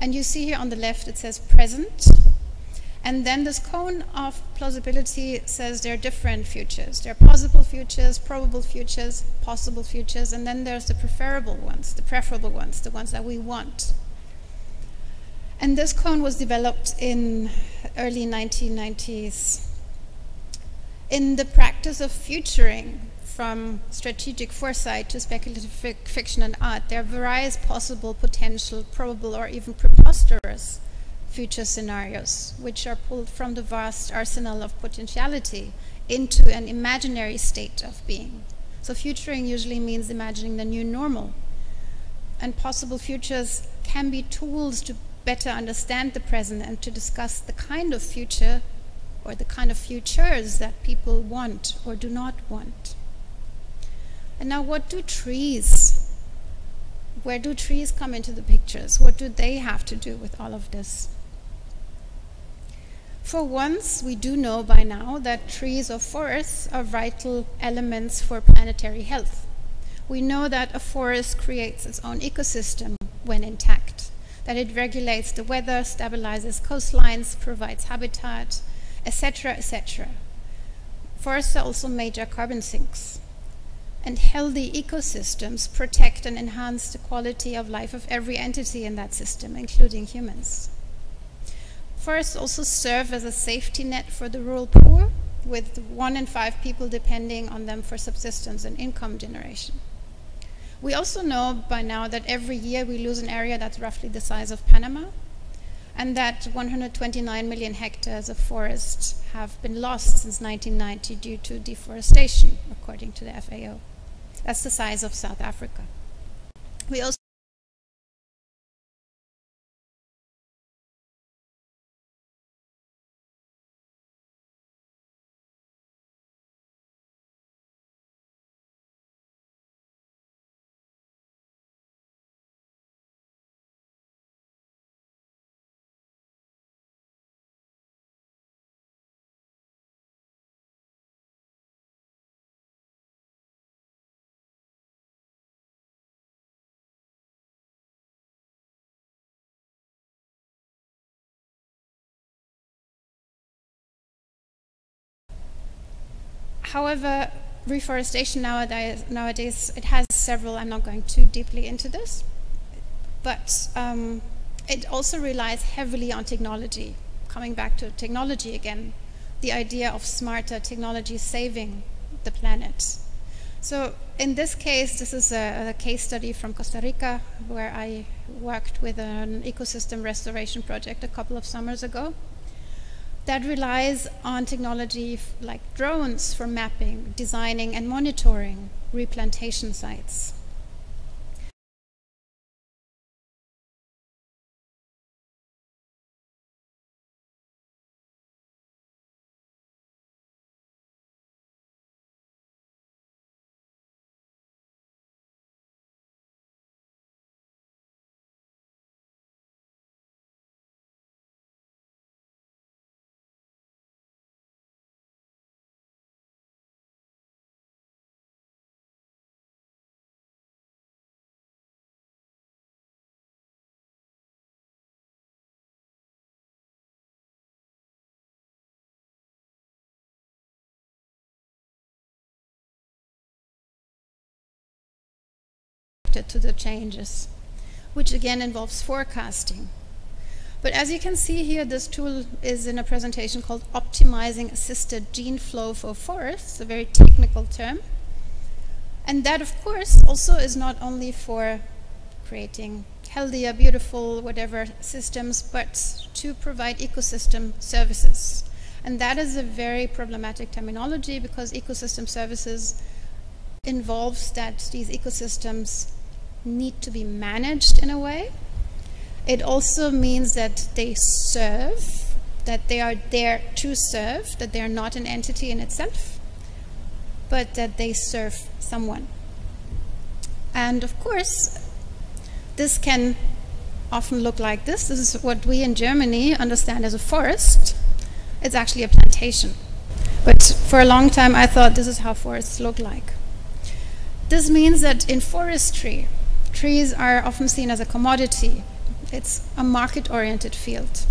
And you see here on the left it says present, and then this cone of plausibility says there are different futures. There are possible futures, probable futures, possible futures, and then there's the preferable ones, the preferable ones, the ones that we want. And this cone was developed in early nineteen nineties. In the practice of futuring, from strategic foresight to speculative fic fiction and art, there are various possible, potential, probable, or even preposterous future scenarios, which are pulled from the vast arsenal of potentiality into an imaginary state of being. So futuring usually means imagining the new normal. And possible futures can be tools to better understand the present and to discuss the kind of future or the kind of futures that people want or do not want. And now, what do trees, where do trees come into the pictures? What do they have to do with all of this? For once, we do know by now that trees or forests are vital elements for planetary health. We know that a forest creates its own ecosystem when intact, that it regulates the weather, stabilizes coastlines, provides habitat, et cetera, et cetera. Forests are also major carbon sinks. And healthy ecosystems protect and enhance the quality of life of every entity in that system, including humans. Forests also serve as a safety net for the rural poor, with one in five people depending on them for subsistence and income generation. We also know by now that every year we lose an area that's roughly the size of Panama, and that one hundred twenty-nine million hectares of forest have been lost since nineteen ninety due to deforestation, according to the F A O. That's the size of South Africa. We also However, reforestation nowadays, nowadays, it has several, I'm not going too deeply into this, but um, it also relies heavily on technology. Coming back to technology again, the idea of smarter technology saving the planet. So in this case, this is a, a case study from Costa Rica, where I worked with an ecosystem restoration project a couple of summers ago that relies on technology like drones for mapping, designing, and monitoring replantation sites. To the changes, which again involves forecasting. But as you can see here, this tool is in a presentation called Optimizing Assisted Gene Flow for Forests, a very technical term. And that, of course, also is not only for creating healthier, beautiful, whatever systems, but to provide ecosystem services. And that is a very problematic terminology, because ecosystem services involves that these ecosystems need to be managed in a way. It also means that they serve, that they are there to serve, that they are not an entity in itself, but that they serve someone. And of course, this can often look like this. This is what we in Germany understand as a forest. It's actually a plantation. But for a long time, I thought this is how forests look like. This means that in forestry, trees are often seen as a commodity. It's a market-oriented field.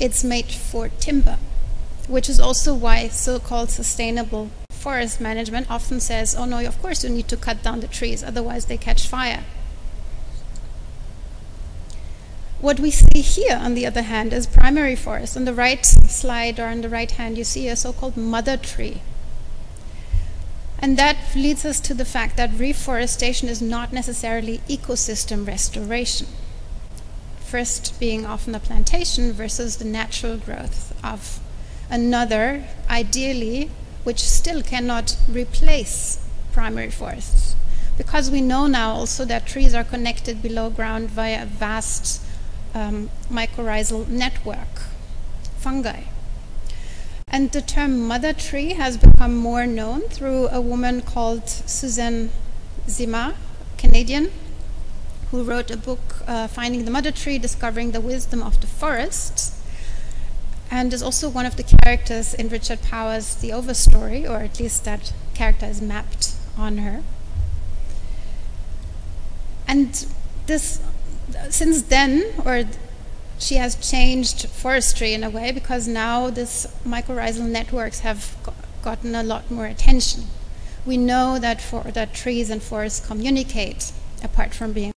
It's made for timber, which is also why so-called sustainable forest management often says, oh no, of course you need to cut down the trees, otherwise they catch fire. What we see here, on the other hand, is primary forest. On the right slide or on the right hand, you see a so-called mother tree. And that leads us to the fact that reforestation is not necessarily ecosystem restoration. First being often a plantation versus the natural growth of another, ideally, which still cannot replace primary forests. Because we know now also that trees are connected below ground via a vast um, mycorrhizal network, fungi. And the term mother tree has become more known through a woman called Suzanne Zima, Canadian, who wrote a book, uh, Finding the Mother Tree, Discovering the Wisdom of the Forest, and is also one of the characters in Richard Powers' The Overstory, or at least that character is mapped on her. And this, since then, or she has changed forestry in a way, because now these mycorrhizal networks have gotten a lot more attention. We know that, for, that trees and forests communicate, apart from being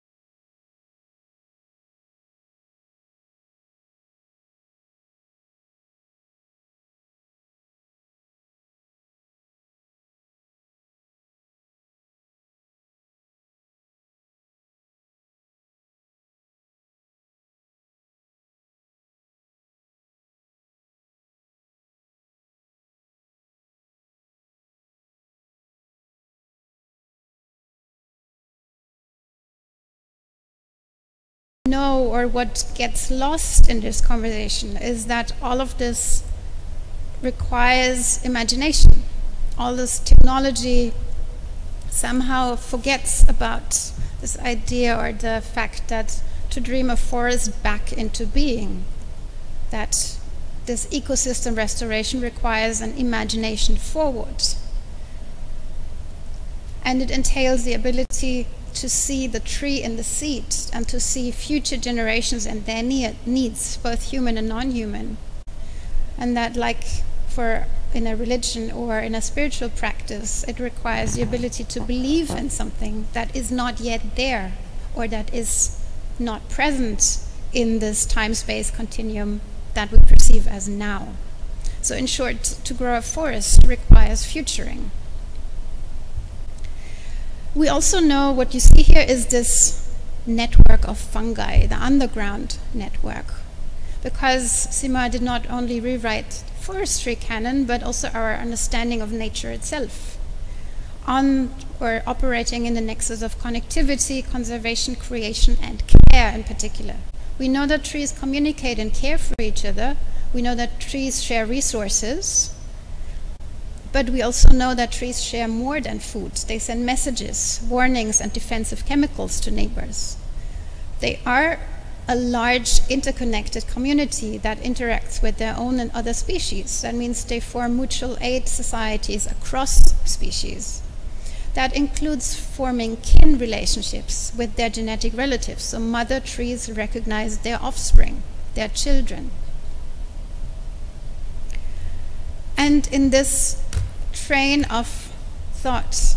know, or what gets lost in this conversation is that all of this requires imagination. All this technology somehow forgets about this idea or the fact that to dream a forest back into being, that this ecosystem restoration requires an imagination forward. And it entails the ability to see the tree in the seed and to see future generations and their need, needs, both human and non-human. And that, like for in a religion or in a spiritual practice, it requires the ability to believe in something that is not yet there, or that is not present in this time-space continuum that we perceive as now. So in short, to grow a forest requires futuring. We also know what you see here is this network of fungi, the underground network, because Sima did not only rewrite forestry canon, but also our understanding of nature itself, on or operating in the nexus of connectivity, conservation, creation, and care in particular. We know that trees communicate and care for each other. We know that trees share resources, but we also know that trees share more than food. They send messages, warnings, and defensive chemicals to neighbors. They are a large interconnected community that interacts with their own and other species. That means they form mutual aid societies across species. That includes forming kin relationships with their genetic relatives. So mother trees recognize their offspring, their children. And in this train of thought,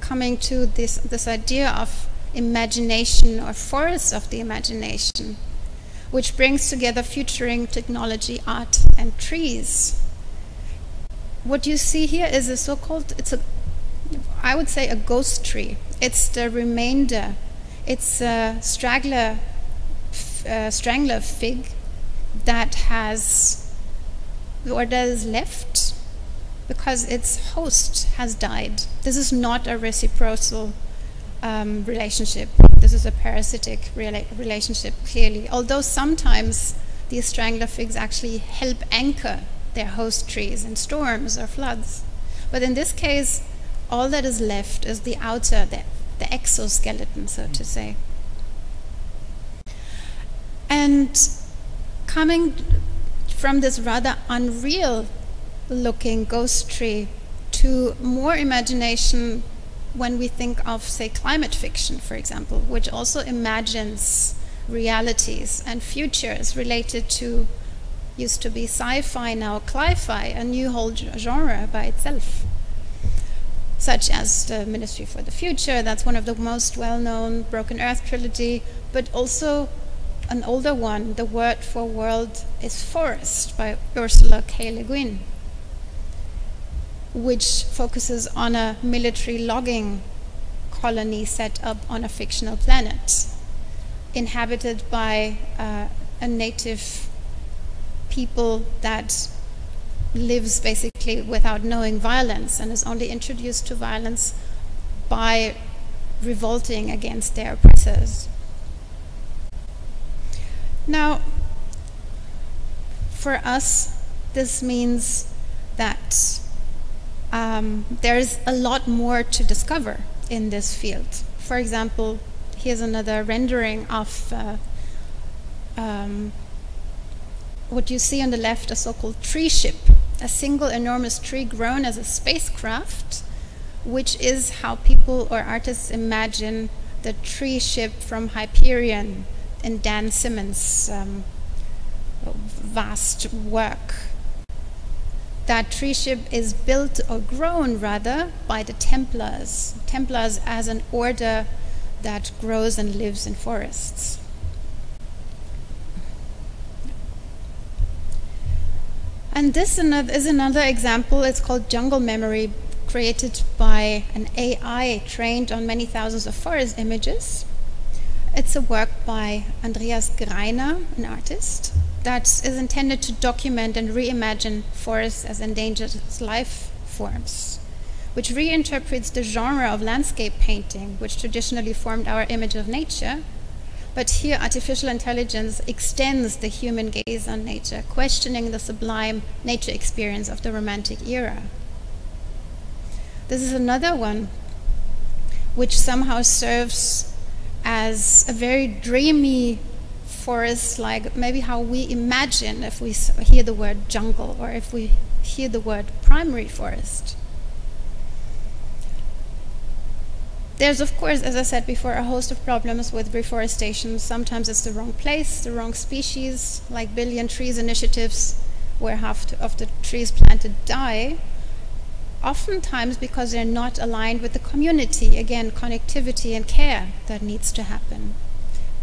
coming to this, this idea of imagination or forest of the imagination, which brings together futuring, technology, art, and trees. What you see here is a so-called, it's a, I would say a ghost tree. It's the remainder. It's a straggler, uh, strangler fig that has, or that is left because its host has died. This is not a reciprocal Um, relationship. This is a parasitic rela relationship, clearly. Although sometimes these strangler figs actually help anchor their host trees in storms or floods. But in this case, all that is left is the outer, the, the exoskeleton, so to say. And coming from this rather unreal looking ghost tree to more imagination when we think of, say, climate fiction, for example, which also imagines realities and futures related to, used to be sci-fi, now cli-fi, a new whole genre by itself, such as the Ministry for the Future. That's one of the most well-known Broken Earth trilogy, but also an older one, The Word for World is Forest by Ursula K. Le Guin, which focuses on a military logging colony set up on a fictional planet, inhabited by uh, a native people that lives basically without knowing violence and is only introduced to violence by revolting against their oppressors. Now, for us, this means that Um, there's a lot more to discover in this field. For example, here's another rendering of uh, um, what you see on the left, a so-called tree ship, a single enormous tree grown as a spacecraft, which is how people or artists imagine the tree ship from Hyperion in Dan Simmons' um, vast work. That tree ship is built or grown, rather, by the Templars. Templars as an order that grows and lives in forests. And this is another example. It's called Jungle Memory, created by an A I trained on many thousands of forest images. It's a work by Andreas Greiner, an artist, that is intended to document and reimagine forests as endangered life forms, which reinterprets the genre of landscape painting, which traditionally formed our image of nature. But here, artificial intelligence extends the human gaze on nature, questioning the sublime nature experience of the Romantic era. This is another one which somehow serves as a very dreamy forest, like maybe how we imagine if we hear the word jungle or if we hear the word primary forest. There's, of course, as I said before, a host of problems with reforestation. Sometimes it's the wrong place, the wrong species, like Billion Trees initiatives, where half of the trees planted die, oftentimes because they're not aligned with the community, again, connectivity and care that needs to happen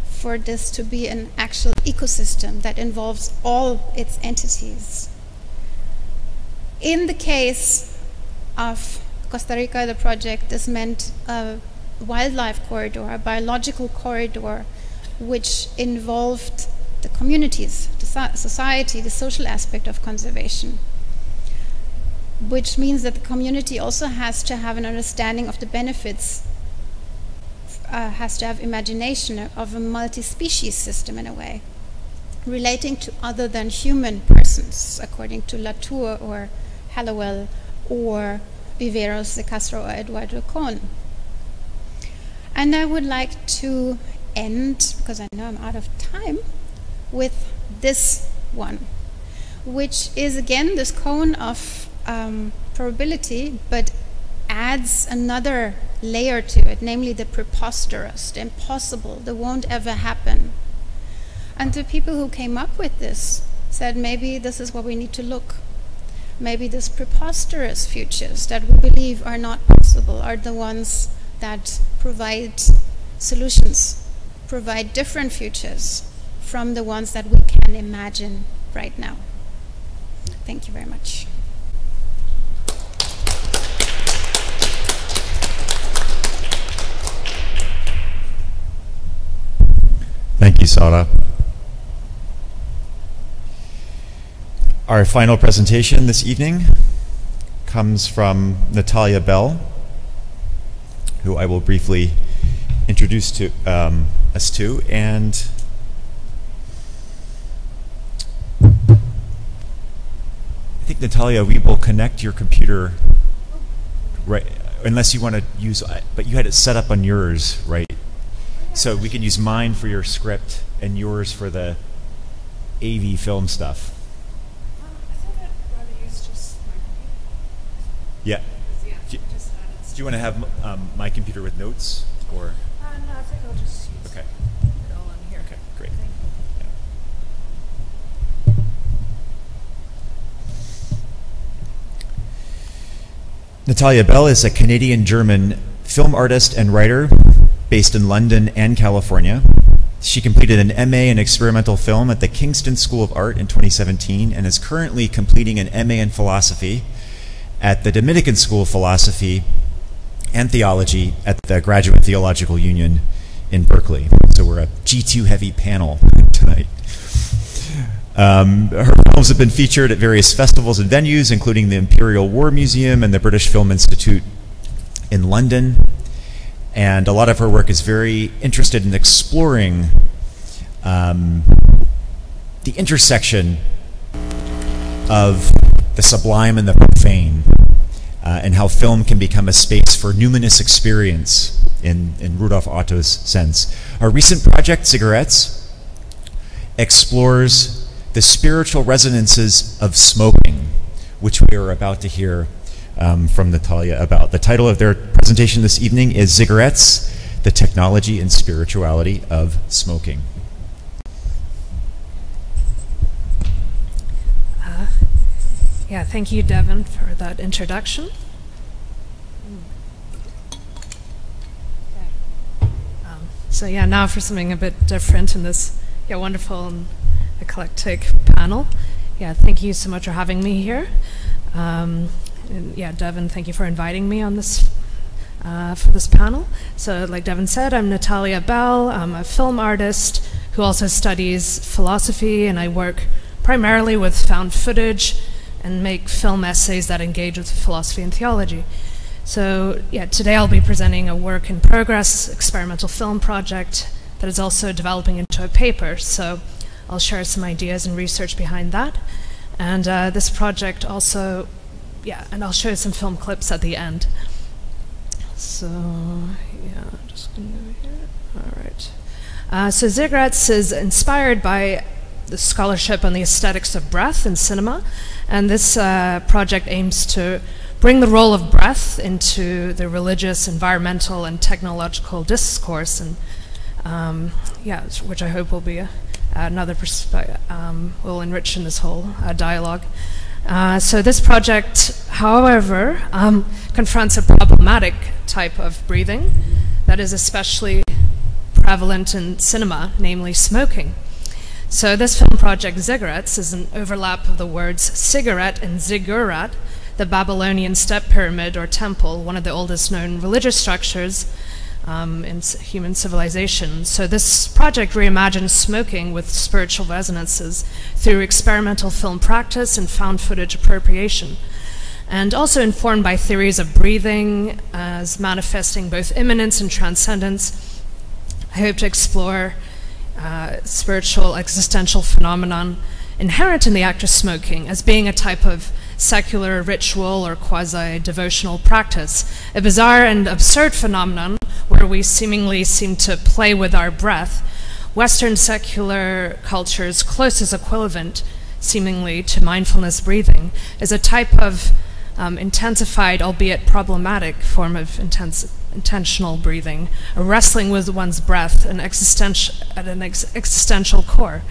for this to be an actual ecosystem that involves all its entities. In the case of Costa Rica, the project, this meant a wildlife corridor, a biological corridor, which involved the communities, the society, the social aspect of conservation, which means that the community also has to have an understanding of the benefits, uh, has to have imagination of a multi-species system in a way, relating to other than human persons, according to Latour or Hallowell or Viveros de Castro or Eduardo Cohn. And I would like to end, because I know I'm out of time, with this one, which is again this cone of Um, probability, but adds another layer to it, namely the preposterous, the impossible, the won't ever happen. And the people who came up with this said, maybe this is what we need to look. Maybe these preposterous futures that we believe are not possible are the ones that provide solutions, provide different futures from the ones that we can imagine right now. Thank you very much. Thank you, Sara. Our final presentation this evening comes from Natalia Bell, who I will briefly introduce to um, us to, and I think, Natalia, we will connect your computer, right? Unless you want to use, but you had it set up on yours, right? So we can use mine for your script and yours for the A V film stuff. Um, I thought I'd rather use just my computer. Yeah. yeah do, you, just do you want to have um, my computer with notes, or? Uh, no, I think I'll just use okay. it all on here. Okay, great. Thank you. Yeah. Natalia Bell is a Canadian-German film artist and writer, based in London and California. She completed an M A in experimental film at the Kingston School of Art in twenty seventeen and is currently completing an M A in philosophy at the Dominican School of Philosophy and Theology at the Graduate Theological Union in Berkeley. So we're a G two heavy panel tonight. Um, her films have been featured at various festivals and venues, including the Imperial War Museum and the British Film Institute in London. And a lot of her work is very interested in exploring um, the intersection of the sublime and the profane, uh, and how film can become a space for numinous experience in, in Rudolf Otto's sense. Our recent project, Cigarettes, explores the spiritual resonances of smoking, which we are about to hear Um, from Natalia about. The title of their presentation this evening is Cigarettes, the Technology and Spirituality of Smoking. Uh, yeah, thank you, Devin, for that introduction. Um, so yeah, now for something a bit different in this yeah, wonderful and eclectic panel. Yeah, thank you so much for having me here. Um, And yeah, Devin, thank you for inviting me on this, uh, for this panel. So like Devin said, I'm Natalia Bell. I'm a film artist who also studies philosophy, and I work primarily with found footage and make film essays that engage with philosophy and theology. So yeah, today I'll be presenting a work in progress experimental film project that is also developing into a paper. So I'll share some ideas and research behind that. And uh, this project also Yeah, and I'll show you some film clips at the end. So, yeah, just gonna go here. All right. Uh, so, Cigarettes is inspired by the scholarship on the aesthetics of breath in cinema, and this uh, project aims to bring the role of breath into the religious, environmental, and technological discourse, and um, yeah, which I hope will be a, another persp um, will enrich in this whole uh, dialogue. Uh, so this project, however, um, confronts a problematic type of breathing that is especially prevalent in cinema, namely smoking. So this film project, Ziggurats, is an overlap of the words cigarette and ziggurat, the Babylonian step pyramid or temple, one of the oldest known religious structures um, in human civilization. So this project reimagines smoking with spiritual resonances through experimental film practice and found footage appropriation, and also informed by theories of breathing as manifesting both immanence and transcendence. I hope to explore Uh, spiritual existential phenomenon inherent in the act of smoking as being a type of secular ritual or quasi-devotional practice, a bizarre and absurd phenomenon where we seemingly seem to play with our breath, Western secular culture's closest equivalent, seemingly, to mindfulness breathing, is a type of um, intensified, albeit problematic, form of intense intentional breathing, a wrestling with one's breath, an existential, at an ex existential core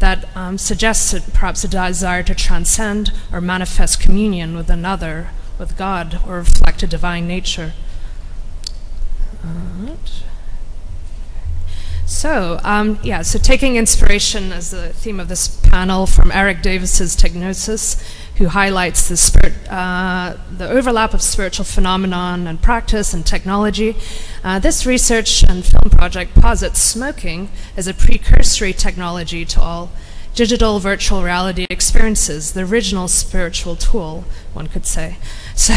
that um, suggests perhaps a desire to transcend or manifest communion with another, with God, or reflect a divine nature. All right. So, um, yeah, so taking inspiration as the theme of this panel from Eric Davis's Techgnosis, who highlights the, spirit, uh, the overlap of spiritual phenomenon and practice and technology, uh, this research and film project posits smoking as a precursory technology to all digital virtual reality experiences, the original spiritual tool, one could say, so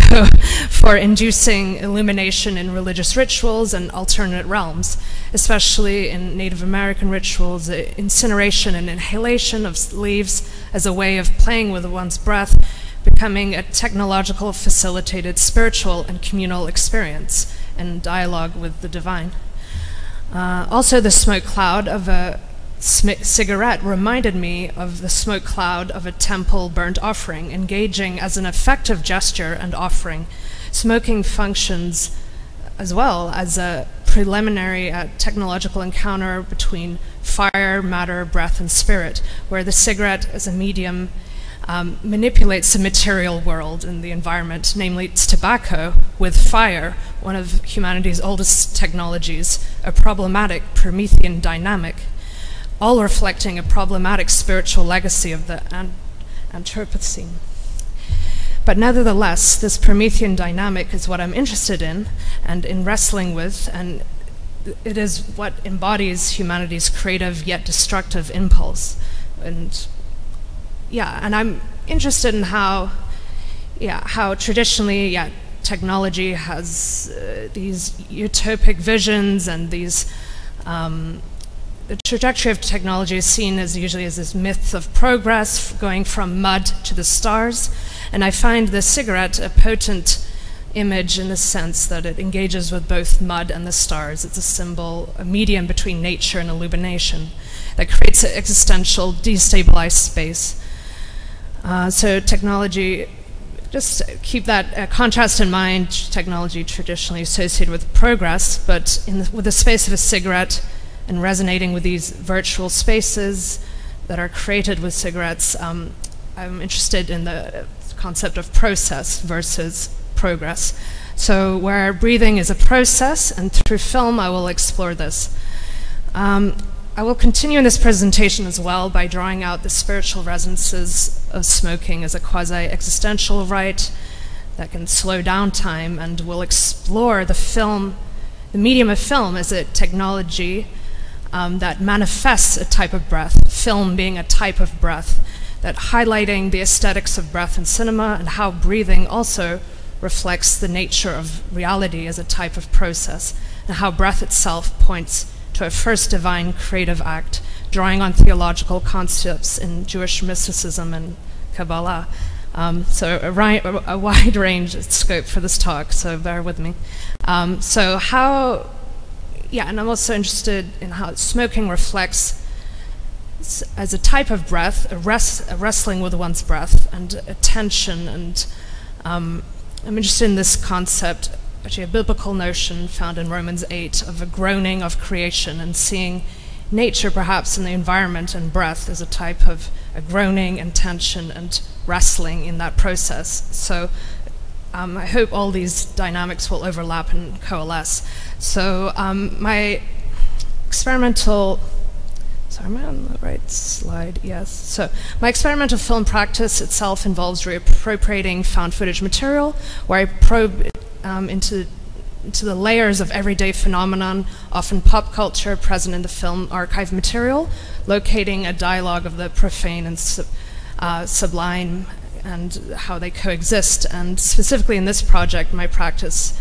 for inducing illumination in religious rituals and alternate realms, especially in Native American rituals, incineration and inhalation of leaves as a way of playing with one's breath, becoming a technological facilitated spiritual and communal experience and dialogue with the divine. Uh, also the smoke cloud of a cigarette reminded me of the smoke cloud of a temple burnt offering, engaging as an effective gesture and offering. Smoking functions as well as a preliminary uh, technological encounter between fire, matter, breath, and spirit, where the cigarette as a medium um, manipulates the material world and the environment, namely its tobacco, with fire, one of humanity's oldest technologies, a problematic Promethean dynamic, all reflecting a problematic spiritual legacy of the an Anthropocene. But nevertheless, this Promethean dynamic is what I'm interested in and in wrestling with, and it is what embodies humanity's creative yet destructive impulse. And yeah, and I'm interested in how, yeah, how traditionally, yeah, technology has uh, these utopic visions and these. Um, The trajectory of technology is seen as usually as this myth of progress, going from mud to the stars, and I find the cigarette a potent image in the sense that it engages with both mud and the stars. It's a symbol, a medium between nature and illumination that creates an existential, destabilized space. Uh, so technology, just keep that uh, contrast in mind, technology traditionally associated with progress, but in the, with the space of a cigarette, and resonating with these virtual spaces that are created with cigarettes, um, I'm interested in the concept of process versus progress. So where breathing is a process, and through film I will explore this. Um, I will continue in this presentation as well by drawing out the spiritual resonances of smoking as a quasi-existential rite that can slow down time, and will explore the film, the medium of film as a technology Um, that manifests a type of breath, film being a type of breath, that highlighting the aesthetics of breath in cinema and how breathing also reflects the nature of reality as a type of process, and how breath itself points to a first divine creative act, drawing on theological concepts in Jewish mysticism and Kabbalah. Um, so a, ri a wide range of scope for this talk, so bear with me. Um, so how Yeah, and I'm also interested in how smoking reflects as a type of breath, a, rest, a wrestling with one's breath and attention. And um, I'm interested in this concept, actually a biblical notion found in Romans eight, of a groaning of creation and seeing nature, perhaps, and the environment and breath is a type of a groaning and tension and wrestling in that process. So um, I hope all these dynamics will overlap and coalesce. So um, my experimental, sorry, am I on the right slide? Yes. So my experimental film practice itself involves reappropriating found footage material, where I probe um, into to the layers of everyday phenomenon, often pop culture, present in the film archive material, locating a dialogue of the profane and sub, uh, sublime and how they coexist. And specifically in this project, my practice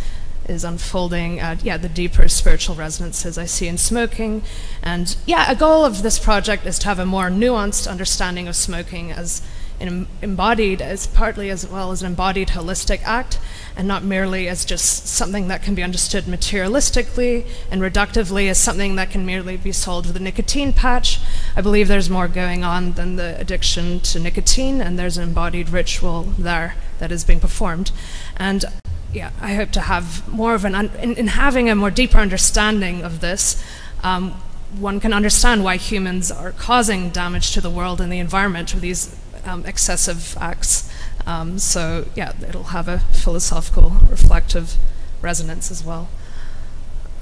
is unfolding uh, yeah, the deeper spiritual resonances I see in smoking. And yeah, a goal of this project is to have a more nuanced understanding of smoking as an embodied, as partly as well as an embodied holistic act, and not merely as just something that can be understood materialistically and reductively as something that can merely be sold with a nicotine patch. I believe there's more going on than the addiction to nicotine, and there's an embodied ritual there that is being performed. And yeah, I hope to have more of an, un in, in having a more deeper understanding of this, um, one can understand why humans are causing damage to the world and the environment with these um, excessive acts. Um, so yeah, it'll have a philosophical, reflective resonance as well.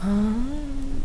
Um,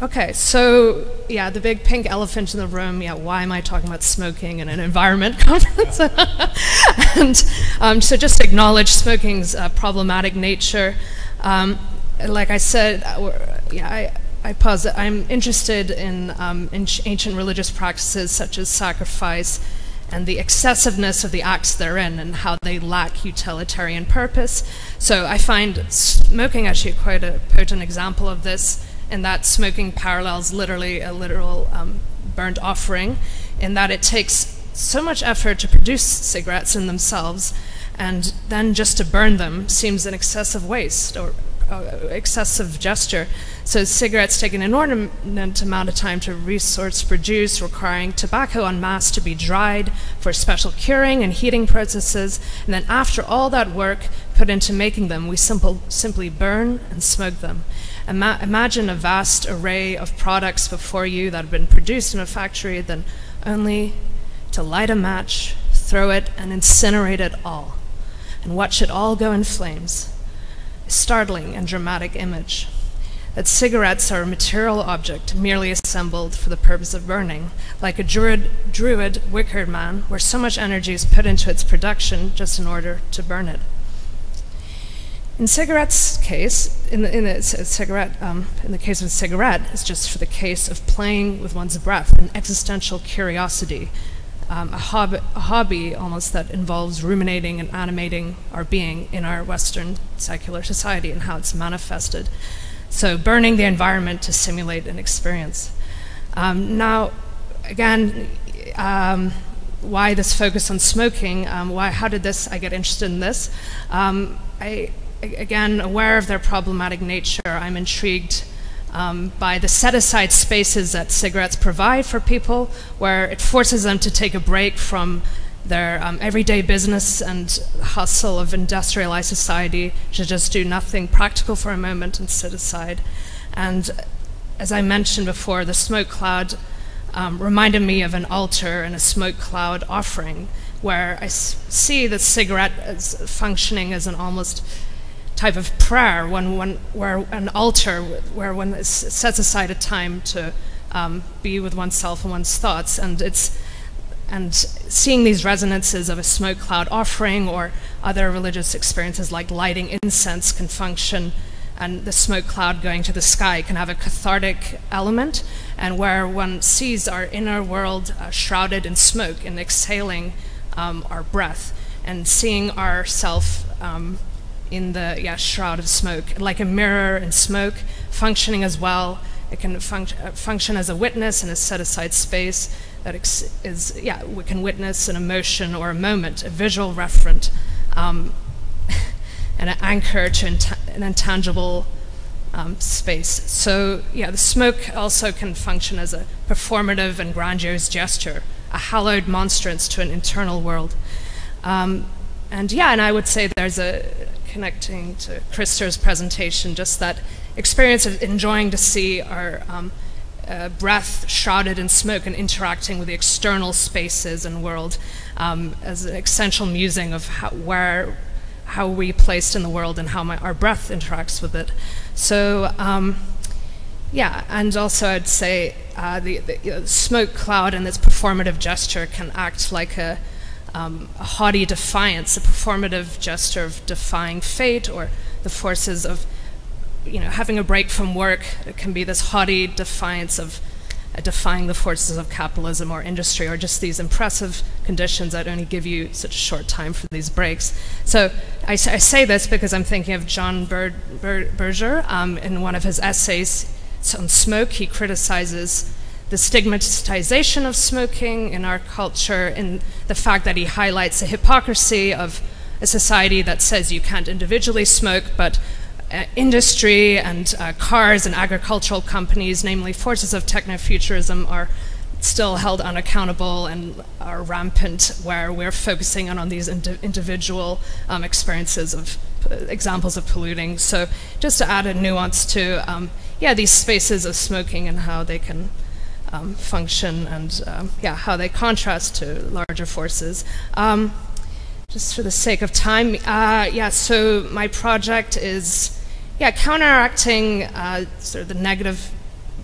okay, so yeah, the big pink elephant in the room. Yeah, why am I talking about smoking in an environment conference? And um, so just acknowledge smoking's uh, problematic nature. Um, like I said, uh, yeah, I. I pause. I'm interested in, um, in ancient religious practices such as sacrifice, and the excessiveness of the acts therein and how they lack utilitarian purpose. So I find smoking actually quite a potent example of this, in that smoking parallels literally a literal um, burnt offering, in that it takes so much effort to produce cigarettes in themselves, and then just to burn them seems an excessive waste or uh, excessive gesture. So cigarettes take an inordinate amount of time to resource produce, requiring tobacco en masse to be dried for special curing and heating processes, and then after all that work put into making them, we simple, simply burn and smoke them. Ima imagine a vast array of products before you that have been produced in a factory, then only to light a match, throw it, and incinerate it all, and watch it all go in flames. A startling and dramatic image. That cigarettes are a material object merely assembled for the purpose of burning, like a druid, druid wicker man, where so much energy is put into its production just in order to burn it. In cigarettes case, in the, in the cigarette, um, in the case of a cigarette, it's just for the case of playing with one's breath, an existential curiosity, um, a, hob a hobby almost that involves ruminating and animating our being in our Western secular society and how it's manifested. So burning the environment to simulate an experience. Um, now, again, um, why this focus on smoking? Um, why? How did this? I get interested in this. Um, I, again, aware of their problematic nature, I'm intrigued um, by the set-aside spaces that cigarettes provide for people, where it forces them to take a break from their um, everyday business and hustle of industrialized society to just do nothing practical for a moment and sit aside. And as I mentioned before, the smoke cloud um, reminded me of an altar and a smoke cloud offering, where I s see the cigarette as functioning as an almost type of prayer, when one, where an altar where one is, sets aside a time to um, be with oneself and one's thoughts, and it's. And seeing these resonances of a smoke cloud offering or other religious experiences like lighting incense can function, and the smoke cloud going to the sky can have a cathartic element, and where one sees our inner world uh, shrouded in smoke and exhaling um, our breath, and seeing ourself um, in the yeah, shroud of smoke, like a mirror in smoke, functioning as well. It can func function as a witness in a set-aside space that is, yeah, we can witness an emotion or a moment, a visual referent, um, and an anchor to int an intangible um, space. So, yeah, the smoke also can function as a performative and grandiose gesture, a hallowed monstrance to an internal world. Um, and yeah, and I would say there's a, connecting to Christer's presentation, just that experience of enjoying to see our um, uh, breath shrouded in smoke and interacting with the external spaces and world um, as an essential musing of how, where, how we placed in the world and how my, our breath interacts with it. So, um, yeah, and also I'd say uh, the, the you know, smoke cloud and this performative gesture can act like a, um, a haughty defiance, a performative gesture of defying fate or the forces of, you know, having a break from work. It can be this haughty defiance of uh, defying the forces of capitalism or industry or just these impressive conditions that only give you such a short time for these breaks. So I, I say this because I'm thinking of John Ber Ber Berger um, in one of his essays on smoke. He criticizes the stigmatization of smoking in our culture and the fact that he highlights the hypocrisy of a society that says you can't individually smoke, but uh, industry and uh, cars and agricultural companies, namely forces of technofuturism, are still held unaccountable and are rampant, where we're focusing on, on these ind individual um, experiences of uh, examples of polluting. So just to add a nuance to um, yeah, these spaces of smoking and how they can um, function and um, yeah, how they contrast to larger forces. Um, just for the sake of time, uh, yeah, so my project is yeah, counteracting uh, sort of the negative,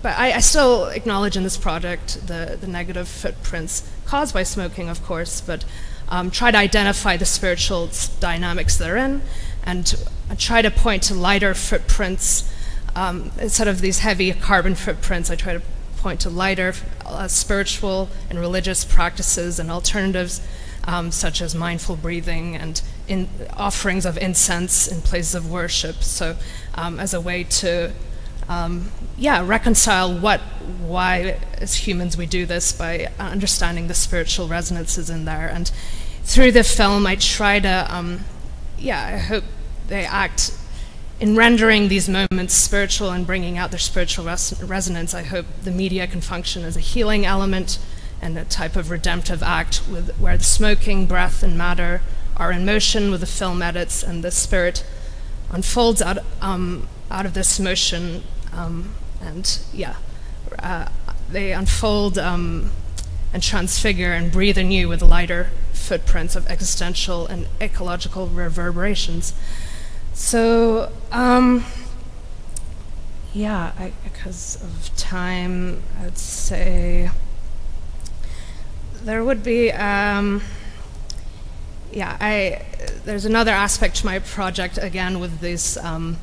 but I, I still acknowledge in this project the, the negative footprints caused by smoking, of course, but um, try to identify the spiritual dynamics therein and try to point to lighter footprints. Um, instead of these heavy carbon footprints, I try to point to lighter uh, spiritual and religious practices and alternatives, um, such as mindful breathing and in offerings of incense in places of worship. So, um, as a way to, um, yeah, reconcile what, why as humans we do this by understanding the spiritual resonances in there. And through the film, I try to, um, yeah, I hope they act. In rendering these moments spiritual and bringing out their spiritual res resonance, I hope the media can function as a healing element and a type of redemptive act with, where the smoking, breath, and matter are in motion with the film edits and the spirit unfolds out, um, out of this motion. Um, and yeah, uh, they unfold um, and transfigure and breathe anew with lighter footprints of existential and ecological reverberations. So, um, yeah, I, because of time, I'd say there would be, um, yeah, I, there's another aspect to my project, again, with this, um,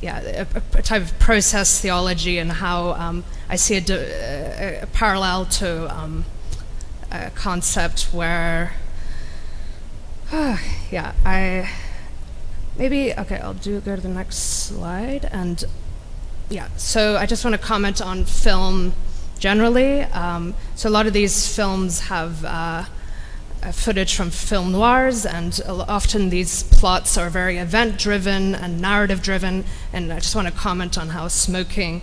yeah, a, a type of process theology and how um, I see a, de a parallel to um, a concept where, uh, yeah, I... Maybe, okay, I'll do go to the next slide. And yeah, so I just want to comment on film generally. Um, so a lot of these films have uh, footage from film noirs, and often these plots are very event-driven and narrative-driven. And I just want to comment on how smoking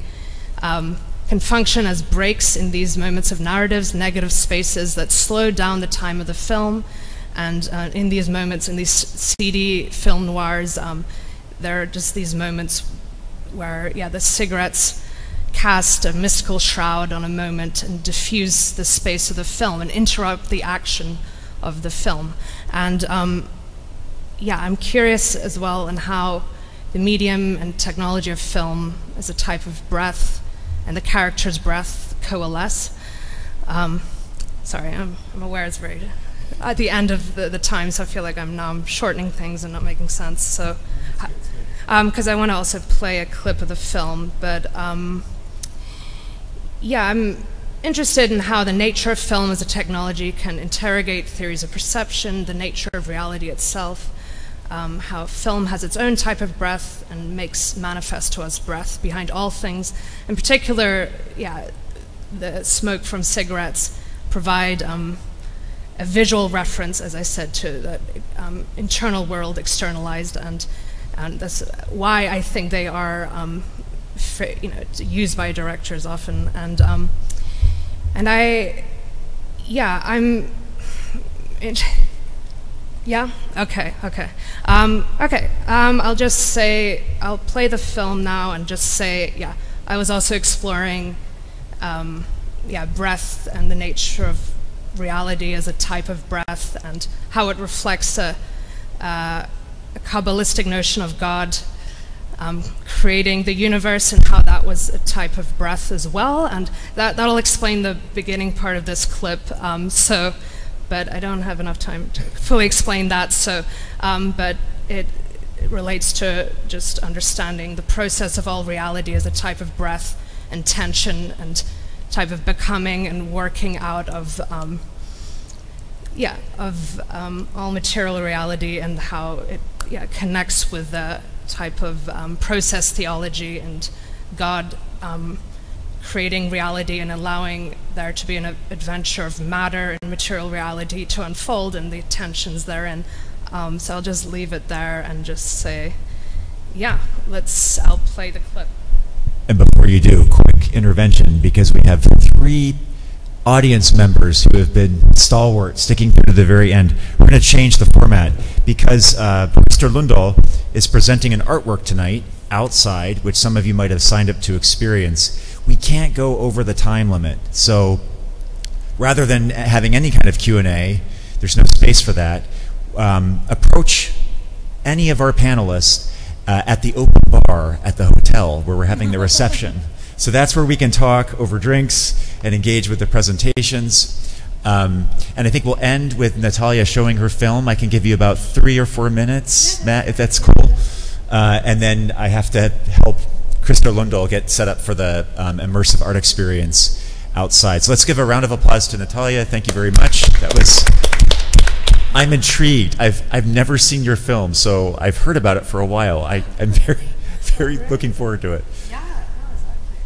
um, can function as breaks in these moments of narratives, negative spaces that slow down the time of the film. And uh, in these moments, in these seedy film noirs, um, there are just these moments where, yeah, the cigarettes cast a mystical shroud on a moment and diffuse the space of the film and interrupt the action of the film. And um, yeah, I'm curious as well on how the medium and technology of film as a type of breath and the character's breath coalesce. Um, sorry, I'm, I'm aware it's very... at the end of the, the time, so I feel like I'm now I'm shortening things and not making sense. So, because um, I want to also play a clip of the film, but um, yeah, I'm interested in how the nature of film as a technology can interrogate theories of perception, the nature of reality itself, um, how film has its own type of breath and makes manifest to us breath behind all things. In particular, yeah, the smoke from cigarettes provide. Um, a visual reference, as I said, to that um, internal world externalized, and, and that's why I think they are um, you know, used by directors often. And, um, and I, yeah, I'm, it, yeah, okay, okay. Um, okay, um, I'll just say, I'll play the film now and just say, yeah, I was also exploring um, yeah, breath and the nature of reality as a type of breath, and how it reflects a, uh, a Kabbalistic notion of God um, creating the universe, and how that was a type of breath as well. And that, that'll explain the beginning part of this clip. Um, so, but I don't have enough time to fully explain that. So, um, but it, it relates to just understanding the process of all reality as a type of breath and tension and type of becoming and working out of, um, yeah, of um, all material reality, and how it yeah, connects with the type of um, process theology and God um, creating reality and allowing there to be an adventure of matter and material reality to unfold, and the tensions therein. Um, so I'll just leave it there and just say, yeah, let's, I'll play the clip. And before you do, quick intervention, because we have three audience members who have been stalwart, sticking through to the very end. We're going to change the format, because uh, Christer Lundahl is presenting an artwork tonight outside, which some of you might have signed up to experience. We can't go over the time limit, so rather than having any kind of Q and A, there's no space for that, um, approach any of our panelists Uh, at the open bar at the hotel where we're having the reception. So that's where we can talk over drinks and engage with the presentations. Um, and I think we'll end with Natalia showing her film. I can give you about three or four minutes, Matt, if that's cool. Uh, and then I have to help Christer Lundahl get set up for the um, immersive art experience outside. So let's give a round of applause to Natalia. Thank you very much. That was... I'm intrigued. I've, I've never seen your film, so I've heard about it for a while. I, I'm very, very looking forward to it. Yeah, no, exactly.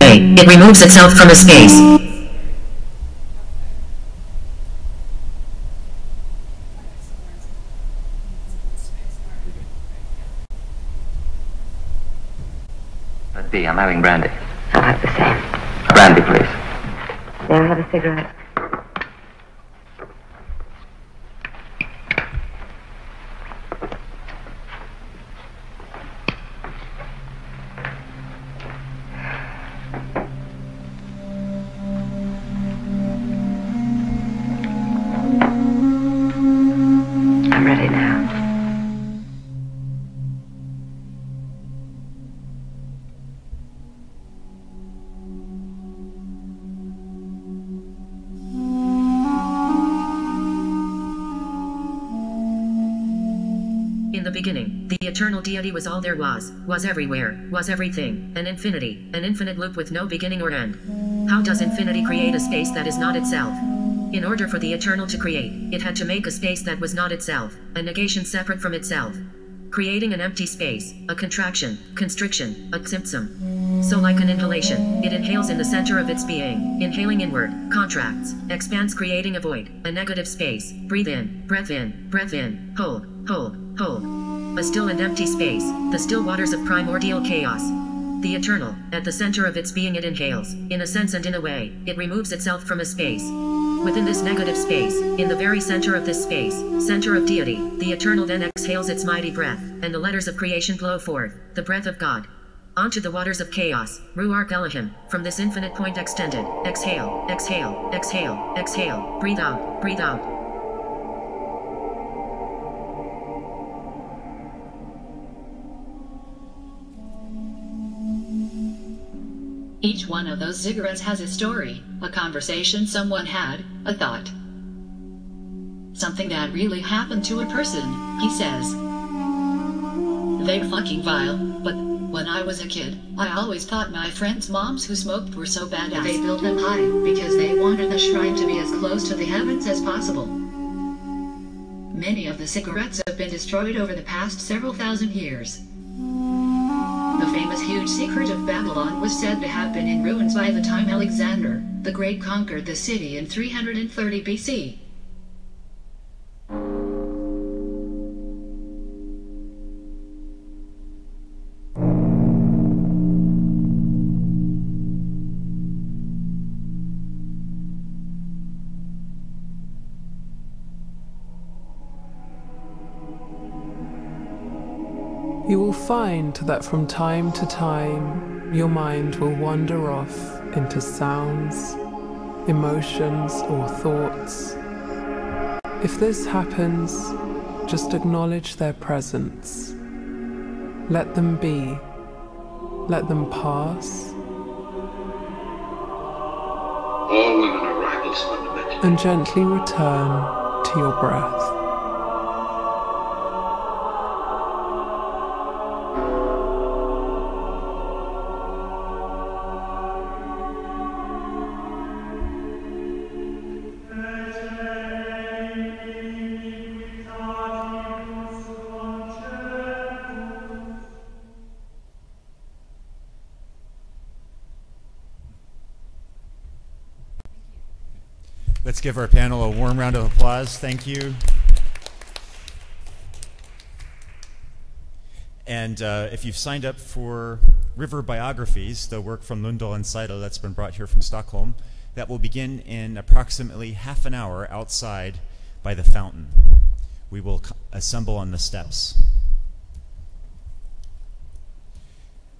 Um, okay, it removes itself from a space. I'm having brandy. I'll have the same. Brandy, please. May I have a cigarette? Deity was all there was, was everywhere, was everything, an infinity, an infinite loop with no beginning or end. How does infinity create a space that is not itself? In order for the eternal to create, it had to make a space that was not itself, a negation separate from itself. Creating an empty space, a contraction, constriction, a symptom. So like an inhalation, it inhales in the center of its being, inhaling inward, contracts, expands, creating a void, a negative space, breathe in, breath in, breath in, hold, hold, hold. A still and empty space, the still waters of primordial chaos. The eternal, at the center of its being, it inhales, in a sense and in a way, it removes itself from a space. Within this negative space, in the very center of this space, center of deity, the eternal then exhales its mighty breath, and the letters of creation blow forth, the breath of God. Onto the waters of chaos, Ruach Elohim, from this infinite point extended, exhale, exhale, exhale, exhale, breathe out, breathe out. Each one of those cigarettes has a story, a conversation someone had, a thought. Something that really happened to a person, he says. They're fucking vile, but when I was a kid, I always thought my friends' moms who smoked were so badass. They built them high, because they wanted the shrine to be as close to the heavens as possible. Many of the cigarettes have been destroyed over the past several thousand years. The famous huge secret of Babylon was said to have been in ruins by the time Alexander the Great conquered the city in three hundred thirty B C. You will find that from time to time, your mind will wander off into sounds, emotions, or thoughts. If this happens, just acknowledge their presence. Let them be. Let them pass. All women are rivals fundamentally. And gently return to your breath. Let's give our panel a warm round of applause. Thank you. And uh, if you've signed up for River Biographies, the work from Lundahl and Seitl that's been brought here from Stockholm, that will begin in approximately half an hour outside by the fountain. We will assemble on the steps.